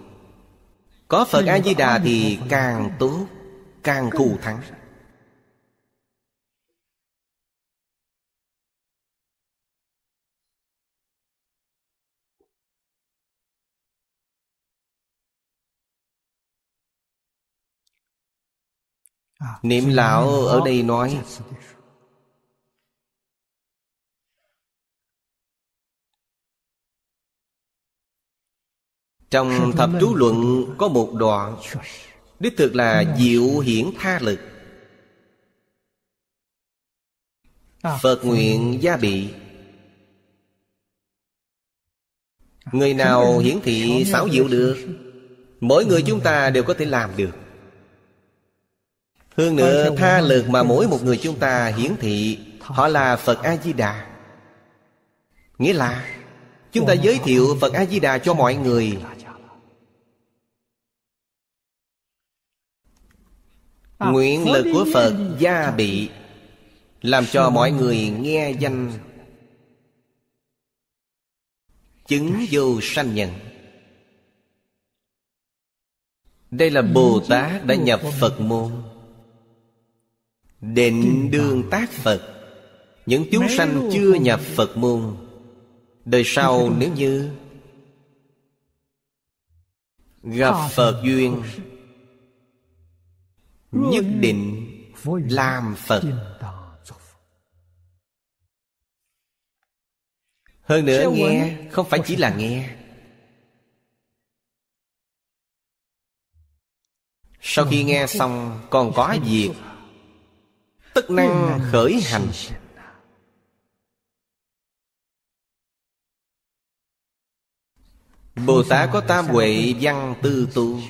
Có Phật A Di Đà thì càng tốt, càng thù thắng. Niệm lão ở đây nói trong Thập Chú Luận có một đoạn đích thực là diệu hiển tha lực. Phật nguyện gia bị, người nào hiển thị xảo diệu được, mỗi người chúng ta đều có thể làm được. Hơn nữa, tha lực mà mỗi một người chúng ta hiển thị, họ là Phật A-di-đà. Nghĩa là chúng ta giới thiệu Phật A-di-đà cho mọi người. Nguyện lực của Phật gia bị, làm cho mọi người nghe danh, chứng vô sanh nhận. Đây là Bồ Tát đã nhập Phật môn, định đương tác Phật. Những chúng sanh chưa nhập Phật môn, đời sau nếu như gặp Phật duyên, nhất định làm Phật. Hơn nữa, nghe không phải chỉ là nghe. Sau khi nghe xong còn có việc, tức năng khởi hành. Bồ Tát có tam huệ văn tư tu,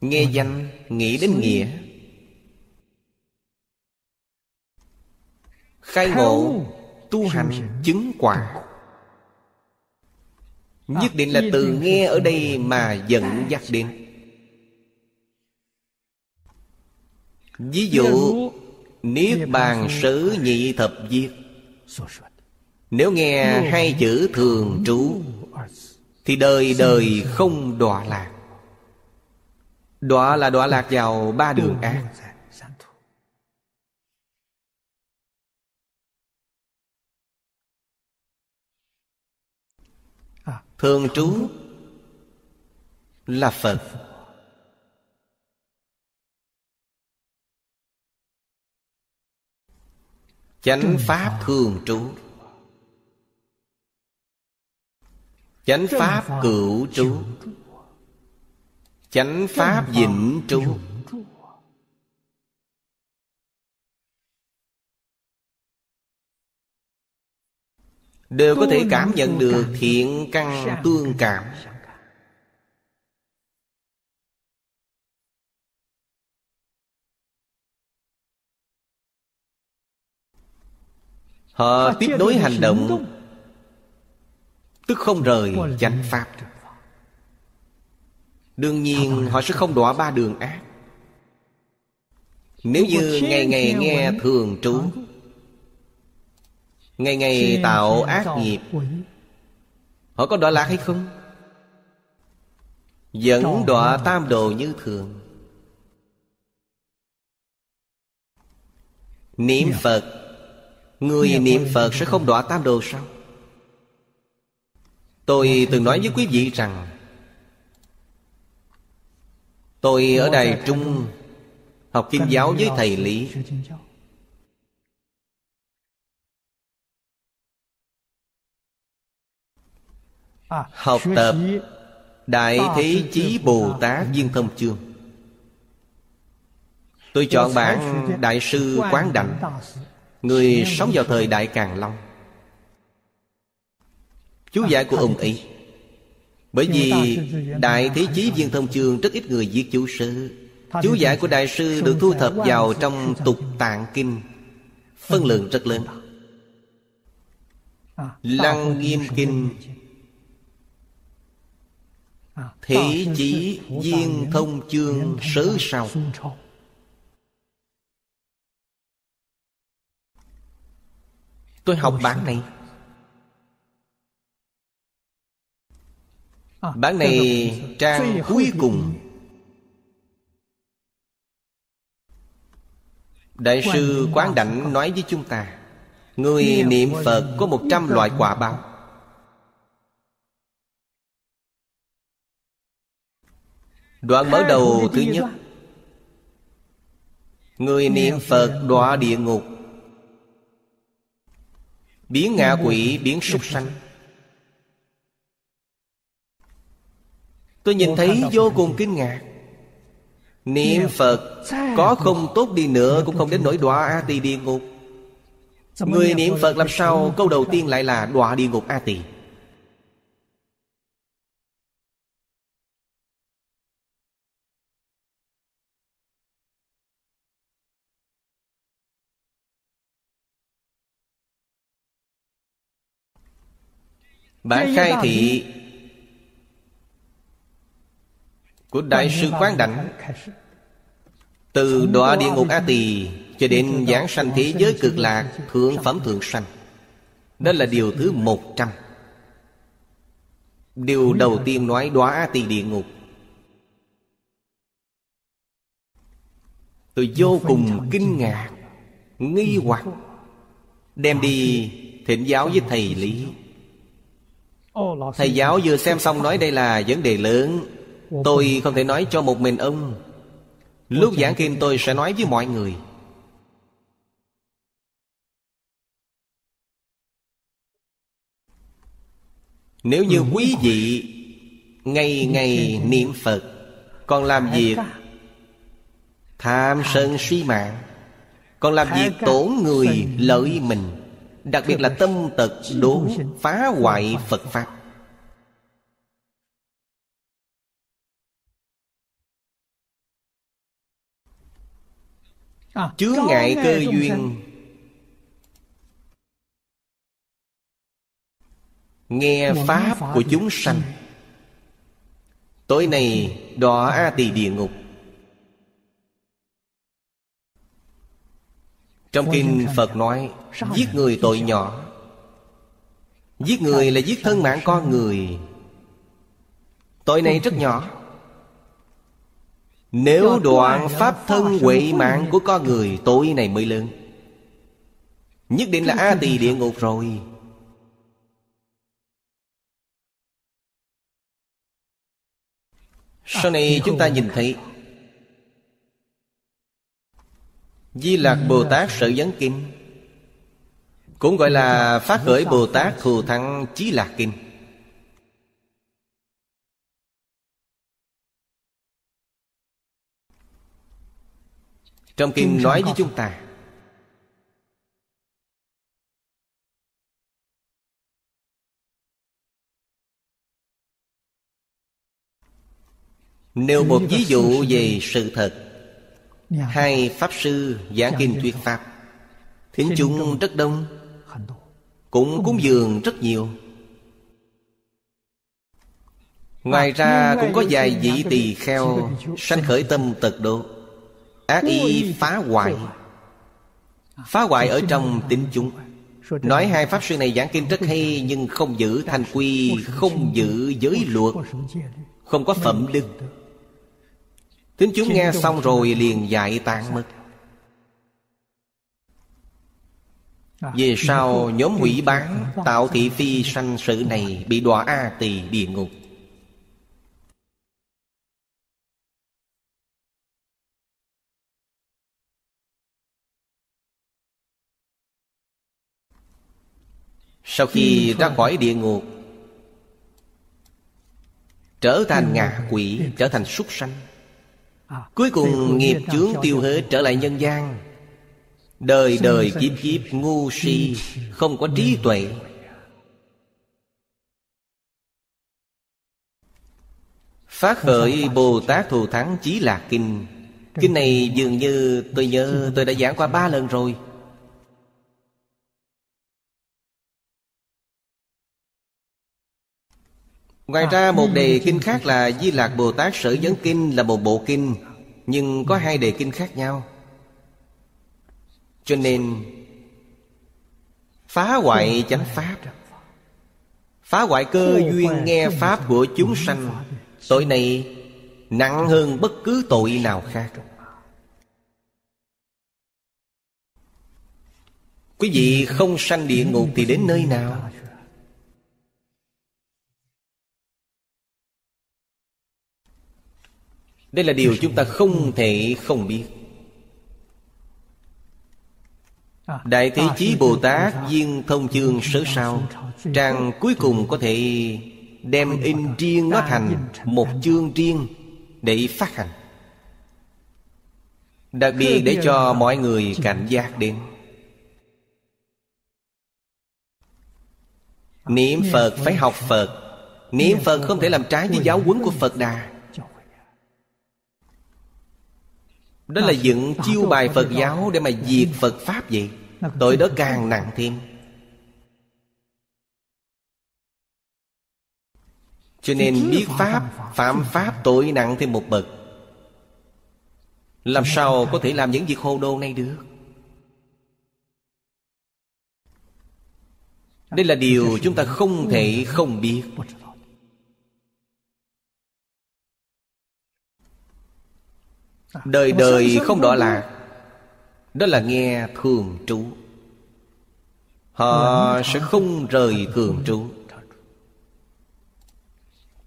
nghe danh, nghĩ đến nghĩa, khai ngộ, tu hành, chứng quả. Nhất định là từ nghe ở đây mà dẫn dắt đến. Ví dụ Niết Bàn Sứ Nhị Thập Diệt, nếu nghe hai chữ thường trú thì đời đời không đọa lạc. Đọa là đọa lạc vào ba đường ác. Thường trú là Phật. Chánh pháp thường trú, chánh pháp cửu trú, chánh pháp vĩnh trú. Đều có thể cảm nhận được thiện căn tương cảm. Họ tiếp nối hành động, tức không rời chánh pháp. Đương nhiên họ sẽ không đọa ba đường ác. Nếu như ngày ngày nghe thường trú, ngày ngày tạo ác nghiệp, họ có đọa lạc hay không? Vẫn đọa tam đồ như thường. Niệm Phật, người niệm Phật sẽ không đọa tam đồ sao? Tôi từng nói với quý vị rằng tôi ở Đài Trung học Kinh giáo với thầy Lý. Học tập Đại Thế Chí Bồ Tát Viên Thâm Chương. Tôi chọn bản Đại Sư Quán Đảnh, người sống vào thời Đại Càn Long. Chú giải của ông ấy, bởi vì Đại Thế Chí Viên Thông Chương rất ít người viết chú sư. Chú giải của Đại Sư được thu thập vào trong Tục Tạng Kinh, phân lượng rất lớn. Lăng Nghiêm Kinh, Thế Chí Viên Thông Chương sớ sau, tôi học bản này. Bản này trang cuối cùng, Đại Sư Quán Đảnh nói với chúng ta, người niệm Phật có 100 loại quả báo. Đoạn mở đầu thứ nhất: người niệm Phật đọa địa ngục, biến ngạ quỷ, biến súc sanh. Tôi nhìn thấy vô cùng kinh ngạc. Niệm Phật có không tốt đi nữa cũng không đến nỗi đọa A Tỳ địa ngục. Người niệm Phật làm sao câu đầu tiên lại là đọa địa ngục A Tỳ? Bản khai thị của Đại Sư Quán Đảnh, từ đọa địa ngục A Tỳ cho đến giảng sanh thế giới cực lạc, thượng phẩm thượng sanh. Đó là điều thứ 100. Điều đầu tiên nói đọa A Tỳ địa ngục. Tôi vô cùng kinh ngạc, nghi hoặc, đem đi thỉnh giáo với thầy Lý. Thầy giáo vừa xem xong nói đây là vấn đề lớn, tôi không thể nói cho một mình ông. Lúc giảng kinh tôi sẽ nói với mọi người. Nếu như quý vị ngày ngày niệm Phật, còn làm việc tham sân si mạng, còn làm việc tổn người lợi mình, đặc biệt là tâm tật đố phá hoại Phật pháp, chướng ngại cơ duyên, nghe pháp của chúng sanh, tối nay đọa A Tỳ địa ngục. Trong kinh Phật nói giết người tội nhỏ. Giết người là giết thân mạng con người, tội này rất nhỏ. Nếu đoạn pháp thân huệ mạng của con người, tội này mới lớn, nhất định là A Tỳ địa ngục rồi. Sau này chúng ta nhìn thấy Di Lạc Bồ Tát Sở Dẫn Kinh, cũng gọi là Phát Khởi Bồ Tát Thù Thắng Chí Lạc Kinh. Trong kinh nói với chúng ta nêu một ví dụ về sự thật. Hai pháp sư giảng kinh thuyết pháp, thính chúng rất đông, cũng cúng dường rất nhiều. Ngoài ra cũng có vài vị tỳ kheo sanh khởi tâm tật độ, ác ý phá hoại. Phá hoại ở trong tín chúng. Nói hai pháp sư này giảng kinh rất hay, nhưng không giữ thanh quy, không giữ giới luật, không có phẩm đức. Tín chúng nghe xong rồi liền dại tan mất. Về sau nhóm hủy bán tạo thị phi sanh sự này bị đọa A Tỳ địa ngục. Sau khi ra khỏi địa ngục, trở thành ngạ quỷ, trở thành súc sanh. Cuối cùng nghiệp chướng tiêu hết, trở lại nhân gian. Đời đời kiếp kiếp ngu si, không có trí tuệ. Phát Khởi Bồ Tát Thù Thắng Chí Lạc Kinh, kinh này dường như tôi nhớ tôi đã giảng qua 3 lần rồi. Ngoài ra một đề kinh khác là Di Lạc Bồ Tát Sở Dẫn Kinh, là một bộ kinh, nhưng có 2 đề kinh khác nhau. Cho nên phá hoại chánh pháp, phá hoại cơ duyên nghe pháp của chúng sanh, tội này nặng hơn bất cứ tội nào khác. Quý vị không sanh địa ngục thì đến nơi nào? Đây là điều chúng ta không thể không biết. Đại Thế Chí Bồ Tát Viên Thông Chương Sớ Sao, trang cuối cùng có thể đem in riêng nó thành một chương riêng để phát hành, đặc biệt để cho mọi người cảnh giác đến. Niệm Phật phải học Phật, niệm Phật không thể làm trái với giáo huấn của Phật Đà. Đó là dựng chiêu bài Phật giáo để mà diệt Phật Pháp vậy. Tội đó càng nặng thêm. Cho nên biết Pháp, phạm Pháp tội nặng thêm một bậc. Làm sao có thể làm những việc hồ đồ này được? Đây là điều chúng ta không thể không biết. Đời đời không đọa lạc, đó là nghe thường trú. Họ sẽ không rời thường trú.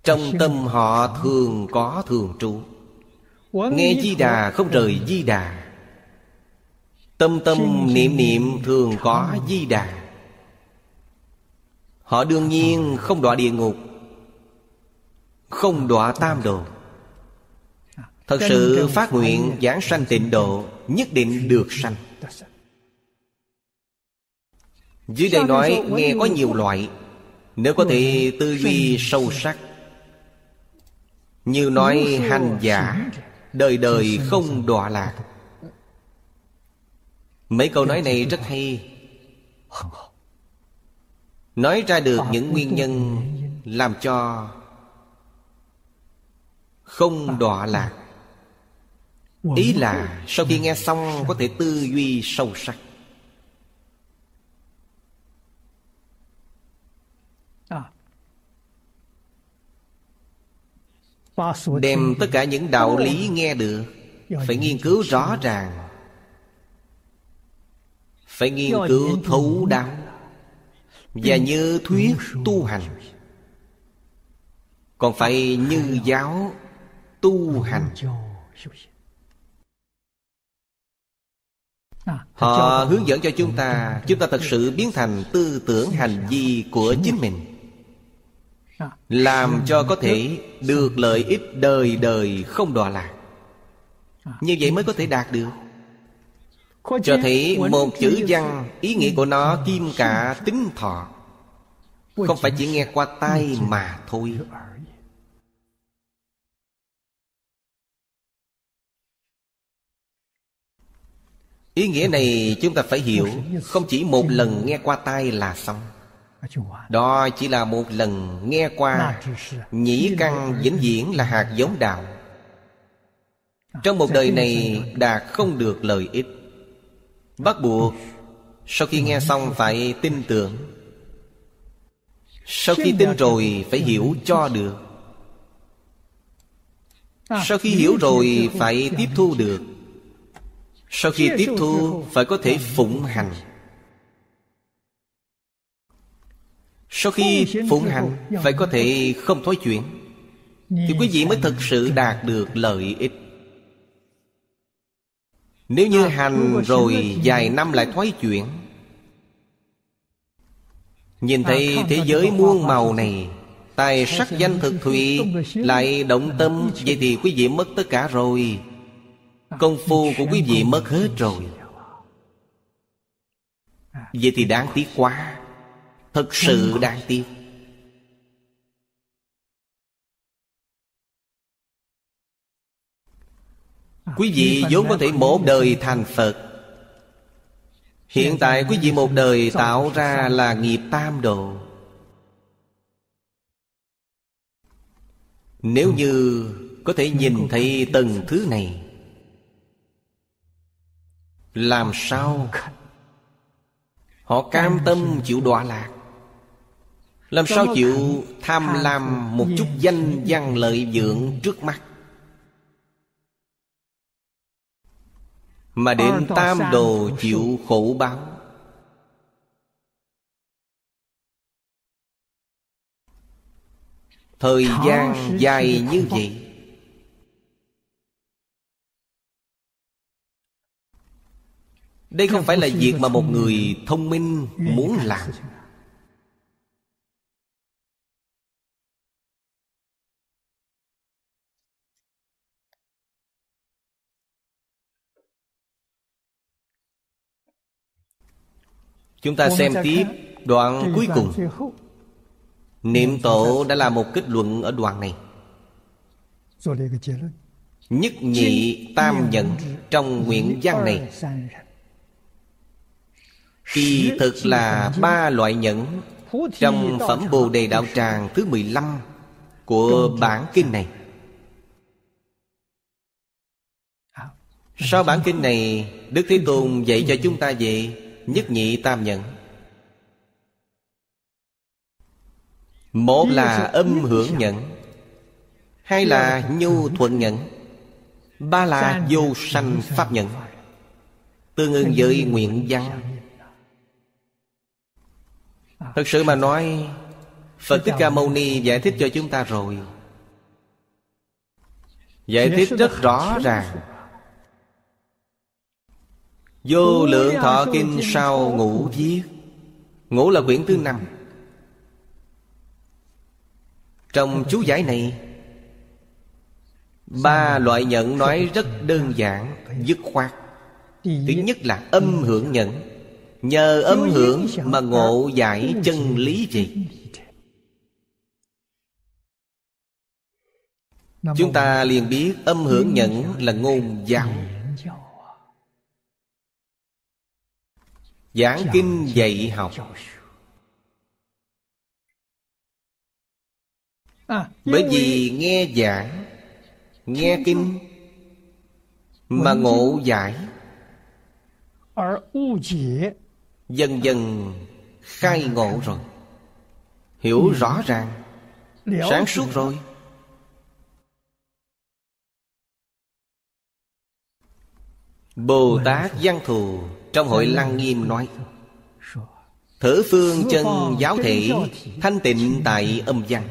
Trong tâm họ thường có thường trú. Nghe Di Đà không rời Di Đà. Tâm tâm niệm niệm thường có Di Đà. Họ đương nhiên không đọa địa ngục, không đọa tam đồ. Thật sự phát nguyện giảng sanh Tịnh Độ, nhất định được sanh. Dưới đây nói nghe có nhiều loại. Nếu có thể tư duy sâu sắc, như nói hành giả đời đời không đọa lạc. Mấy câu nói này rất hay, nói ra được những nguyên nhân làm cho không đọa lạc. Ý là sau khi nghe xong có thể tư duy sâu sắc. Đem tất cả những đạo lý nghe được phải nghiên cứu rõ ràng, phải nghiên cứu thấu đáo, và như thuyết tu hành, còn phải như giáo tu hành. Họ hướng dẫn cho chúng ta thật sự biến thành tư tưởng hành vi của chính mình, làm cho có thể được lợi ích đời đời không đọa lạc. Như vậy mới có thể đạt được. Cho thấy một chữ văn ý nghĩa của nó kim cả tính thọ, không phải chỉ nghe qua tai mà thôi. Ý nghĩa này chúng ta phải hiểu, không chỉ một lần nghe qua tai là xong. Đó chỉ là một lần nghe qua. Nhĩ căn vĩnh viễn là hạt giống đạo. Trong một đời này đạt không được lợi ích, bắt buộc sau khi nghe xong phải tin tưởng. Sau khi tin rồi phải hiểu cho được. Sau khi hiểu rồi phải tiếp thu được. Sau khi tiếp thu phải có thể phụng hành. Sau khi phụng hành phải có thể không thối chuyển. Thì quý vị mới thực sự đạt được lợi ích. Nếu như hành rồi vài năm lại thoái chuyển, nhìn thấy thế giới muôn màu này, tài sắc danh thực thụy, lại động tâm, vậy thì quý vị mất tất cả rồi. Công phu của quý vị mất hết rồi. Vậy thì đáng tiếc quá, thật sự đáng tiếc. Quý vị vốn có thể một đời thành Phật. Hiện tại quý vị một đời tạo ra là nghiệp tam độ. Nếu như có thể nhìn thấy từng thứ này, làm sao họ cam tâm chịu đọa lạc? Làm sao chịu tham lam một chút danh văn lợi dưỡng trước mắt? Mà đến tam đồ chịu khổ báo. Thời gian dài như vậy, Đây không phải là việc mà một người thông minh muốn làm. Chúng ta xem tiếp đoạn cuối cùng. Niệm Tổ đã làm một kết luận ở đoạn này. Nhất nhị tam nhận trong nguyện văn này kỳ thực là ba loại nhẫn trong phẩm Bồ Đề Đạo Tràng thứ 15 của bản kinh này. Sau bản kinh này, Đức Thế Tôn dạy cho chúng ta về nhất nhị tam nhận. Một là âm hưởng nhận, hai là nhu thuận nhận, ba là vô sanh pháp nhận, tương ứng với nguyện văn. Thật sự mà nói, Phật Thích Ca Mâu Ni giải thích cho chúng ta rồi, giải thích rất rõ ràng. Vô Lượng Thọ Kinh sau Ngũ viết, Ngũ là quyển thứ 5. Trong chú giải này, ba loại nhận nói rất đơn giản, dứt khoát. Thứ nhất là âm hưởng nhận, nhờ âm hưởng mà ngộ giải chân lý gì. Chúng ta liền biết âm hưởng nhận là ngôn giáo. Giảng kinh dạy học. Bởi vì nghe giảng, nghe kinh mà ngộ giải, dần dần khai ngộ rồi, hiểu rõ ràng, sáng suốt rồi, Bồ Tát Văn Thù trong hội Lăng Nghiêm nói: thử phương chân giáo thể, thanh tịnh tại âm văn.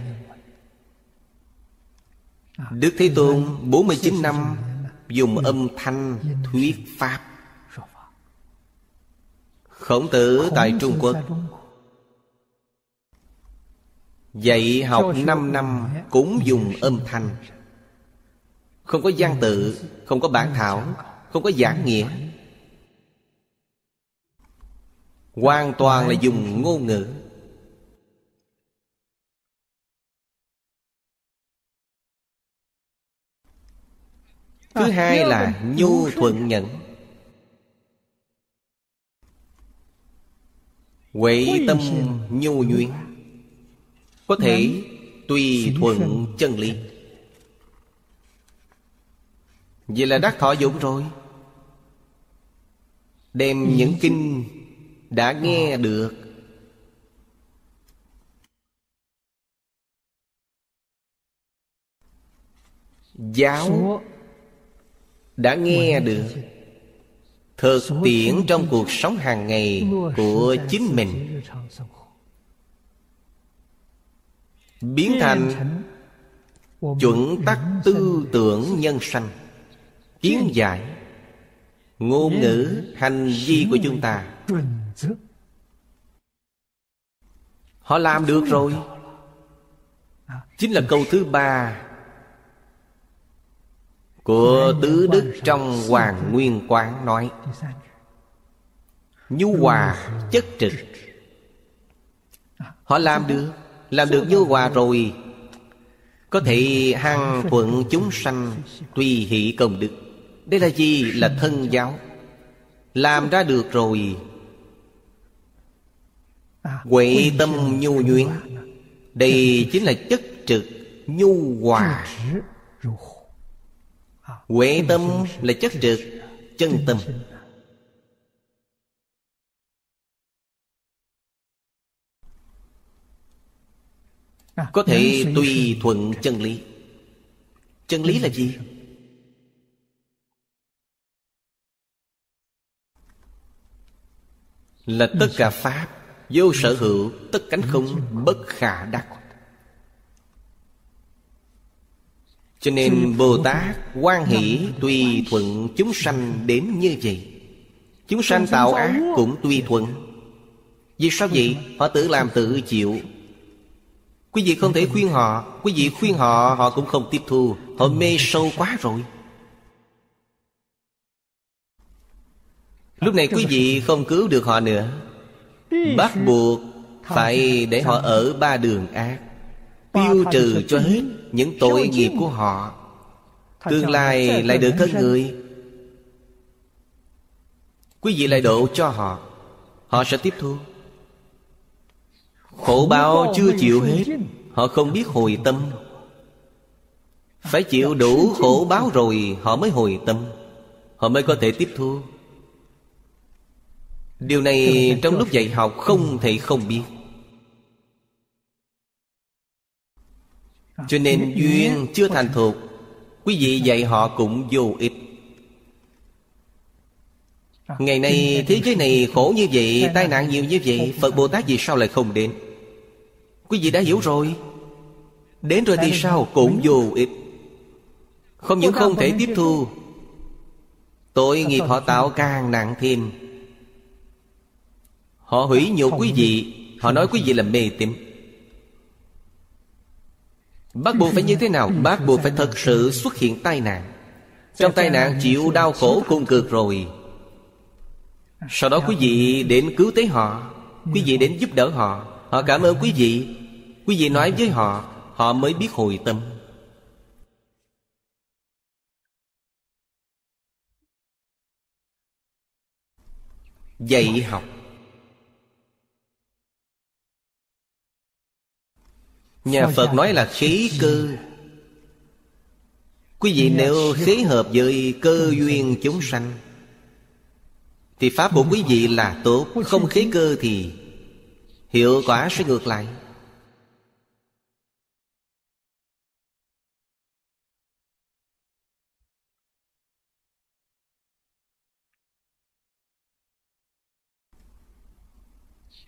Đức Thế Tôn 49 năm dùng âm thanh thuyết pháp. Khổng Tử tại Trung Quốc dạy học 5 năm cũng dùng âm thanh. Không có văn tự, không có bản thảo, không có giảng nghĩa, hoàn toàn là dùng ngôn ngữ. Thứ hai là nhu thuận nhẫn, huệ tâm nhu nhuyễn, có thể tùy thuận chân lý. Vậy là đắc thọ dụng rồi. Đem những kinh đã nghe được giáo, đã nghe được thực tiễn trong cuộc sống hàng ngày của chính mình, biến thành chuẩn tắc tư tưởng nhân sanh, kiến giải, ngôn ngữ, hành vi của chúng ta. Họ làm được rồi. Chính là câu thứ ba của Tứ Đức trong Hoàng Nguyên Quán nói: nhu hòa chất trực. Họ làm được nhu hòa rồi, có thể hằng thuận chúng sanh, tùy hỷ công đức. Đây là gì? Là thân giáo. Làm ra được rồi. Huệ tâm nhu nhuyễn, đây chính là chất trực nhu hòa. Huệ tâm là chất trực chân tâm. Có thể tùy thuận chân lý. Chân lý là gì? Là tất cả pháp vô sở hữu, tất cánh không, bất khả đắc. Cho nên Bồ Tát hoan hỷ tùy thuận chúng sanh đến như vậy. Chúng sanh tạo ác cũng tùy thuận. Vì sao vậy? Họ tự làm tự chịu. Quý vị không thể khuyên họ. Quý vị khuyên họ, họ cũng không tiếp thu. Họ mê sâu quá rồi. Lúc này quý vị không cứu được họ nữa. Bắt buộc phải để họ ở ba đường ác, tiêu trừ cho hết những tội nghiệp của họ. Tương lai lại được thân người. Quý vị lại độ cho họ, họ sẽ tiếp thu. Khổ báo chưa chịu hết, họ không biết hồi tâm. Phải chịu đủ khổ báo rồi họ mới hồi tâm, họ mới có thể tiếp thu. Điều này trong lúc dạy học không thể không biết. Cho nên duyên chưa thành thục, quý vị dạy họ cũng vô ích. Ngày nay thế giới này khổ như vậy, tai nạn nhiều như vậy, Phật Bồ Tát vì sao lại không đến? Quý vị đã hiểu rồi. Đến rồi thì sao? Cũng vô ích. Không những không thể tiếp thu, tội nghiệp họ tạo càng nặng thêm. Họ hủy nhục quý vị, họ nói quý vị là mê tín. Bắt buộc phải như thế nào? Bắt buộc phải thật sự xuất hiện tai nạn. Trong tai nạn chịu đau khổ cùng cực rồi, sau đó quý vị đến cứu tế họ, quý vị đến giúp đỡ họ, họ cảm ơn quý vị. Quý vị nói với họ, họ mới biết hồi tâm. Dạy học, nhà Phật nói là khí cơ. Quý vị nếu khí hợp với cơ duyên chúng sanh thì pháp của quý vị là tốt. Không khí cơ thì hiệu quả sẽ ngược lại.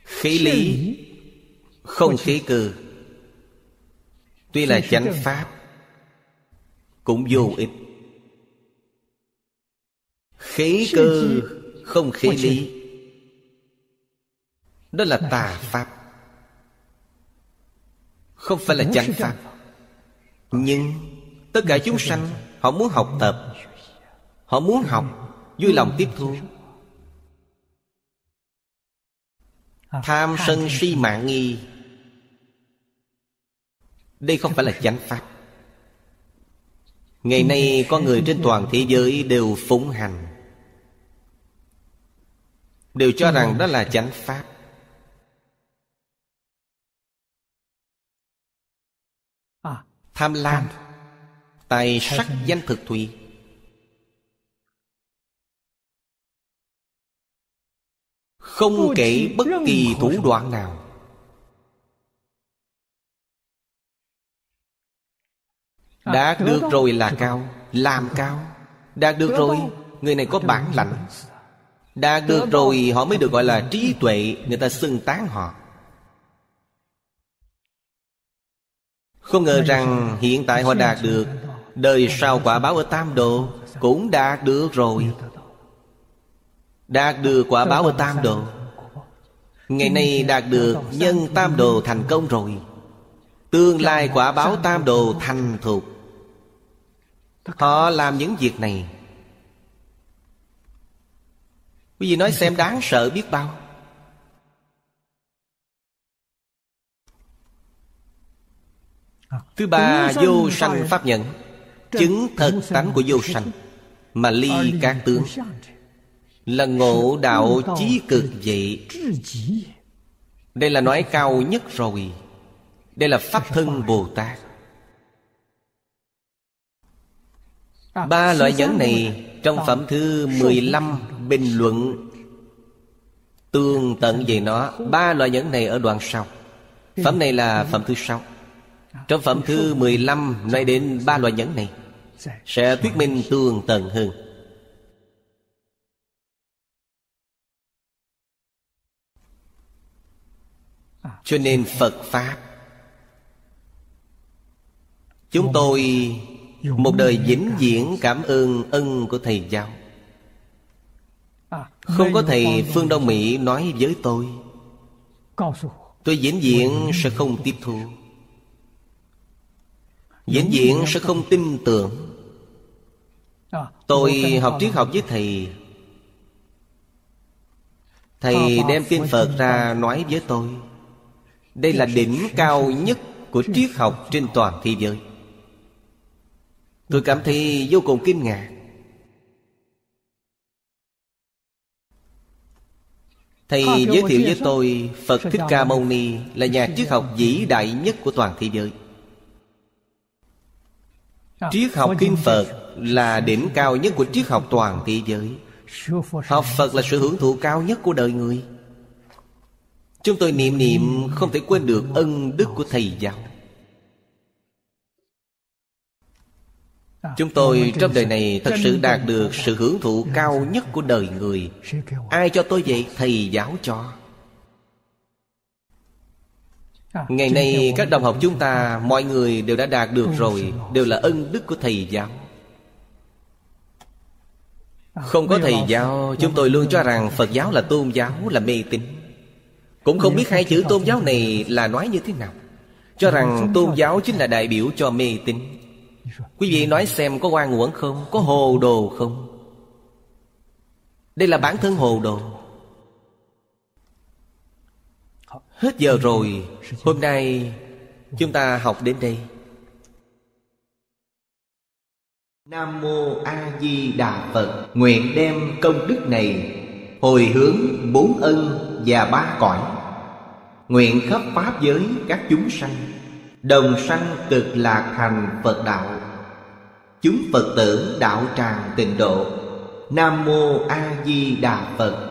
Khí lý không khí cơ, tuy là chánh pháp cũng vô ích. Khí cơ không khí lý, đó là tà pháp, không phải là chánh pháp. Nhưng tất cả chúng sanh họ muốn học tập, họ muốn học, vui lòng tiếp thu. Tham sân si mạng nghi, đây không phải là chánh pháp. Ngày nay con người trên toàn thế giới đều phụng hành, đều cho rằng đó là chánh pháp. Tham lam, tài sắc danh thực thùy, không kể bất kỳ thủ đoạn nào. Đạt được rồi là cao, làm cao. Đạt được rồi, người này có bản lãnh. Đạt được rồi họ mới được gọi là trí tuệ, người ta xưng tán họ. Không ngờ rằng hiện tại họ đạt được, đời sau quả báo ở tam độ cũng đạt được rồi. Đạt được quả báo ở tam độ, ngày nay đạt được nhân tam độ thành công rồi, tương lai quả báo tam đồ thành thục. Họ làm những việc này, quý vị nói xem đáng sợ biết bao. Thứ ba, vô sanh pháp nhẫn, chứng thật tánh của vô sanh mà ly các tướng, là ngộ đạo chí cực vậy. Đây là nói cao nhất rồi. Đây là pháp thân Bồ Tát. Ba loại nhẫn này trong phẩm thứ 15 bình luận tương tận về nó. Ba loại nhẫn này ở đoạn sau. Phẩm này là phẩm thứ 6. Trong phẩm thứ 15 nói đến ba loại nhẫn này sẽ thuyết minh tương tận hơn. Cho nên Phật pháp chúng tôi một đời vĩnh viễn cảm ơn ân của Thầy giáo. Không có thầy phương Đông Mỹ nói với tôi vĩnh viễn sẽ không tiếp thu, vĩnh viễn sẽ không tin tưởng. Tôi học triết học với thầy, thầy đem kinh Phật ra nói với tôi, đây là đỉnh cao nhất của triết học trên toàn thế giới. Tôi cảm thấy vô cùng kinh ngạc. Thầy giới thiệu với tôi Phật Thích Ca Mâu Ni là nhà triết học vĩ đại nhất của toàn thế giới. Triết học kinh Phật là đỉnh cao nhất của triết học toàn thế giới. Học Phật là sự hưởng thụ cao nhất của đời người. Chúng tôi niệm niệm không thể quên được ân đức của thầy giáo. Chúng tôi trong đời này thật sự đạt được sự hưởng thụ cao nhất của đời người. Ai cho tôi vậy? Thầy giáo cho. Ngày nay các đồng học chúng ta, mọi người đều đã đạt được rồi, đều là ân đức của thầy giáo. Không có thầy giáo, chúng tôi luôn cho rằng Phật giáo là tôn giáo, là mê tín. Cũng không biết hai chữ tôn giáo này là nói như thế nào, cho rằng tôn giáo chính là đại biểu cho mê tín. Quý vị nói xem có oan uổng không? Có hồ đồ không? Đây là bản thân hồ đồ. Hết giờ rồi. Hôm nay chúng ta học đến đây. Nam Mô A Di Đà Phật. Nguyện đem công đức này hồi hướng bốn ân và ba cõi, nguyện khắp pháp giới các chúng sanh đồng sanh cực lạc thành Phật đạo. Chúng Phật tử đạo tràng Tịnh Độ. Nam Mô A Di Đà Phật.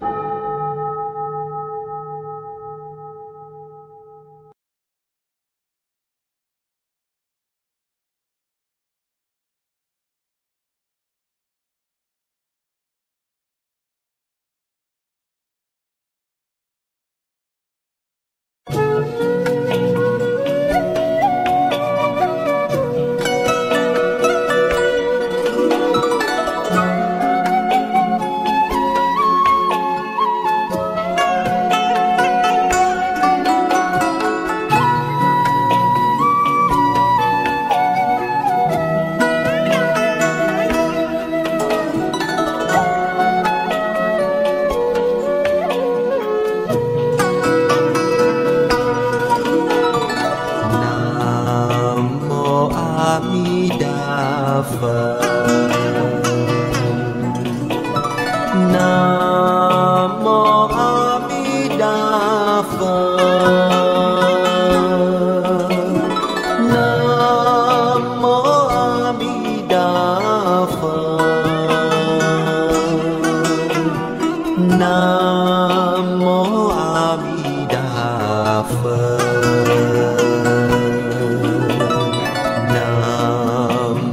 Nam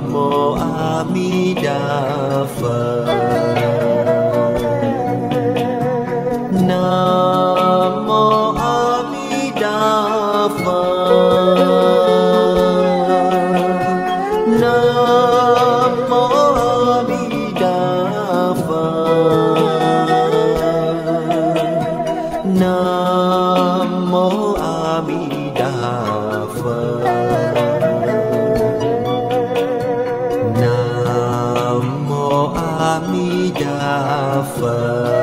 Mô A Di Đà Phật.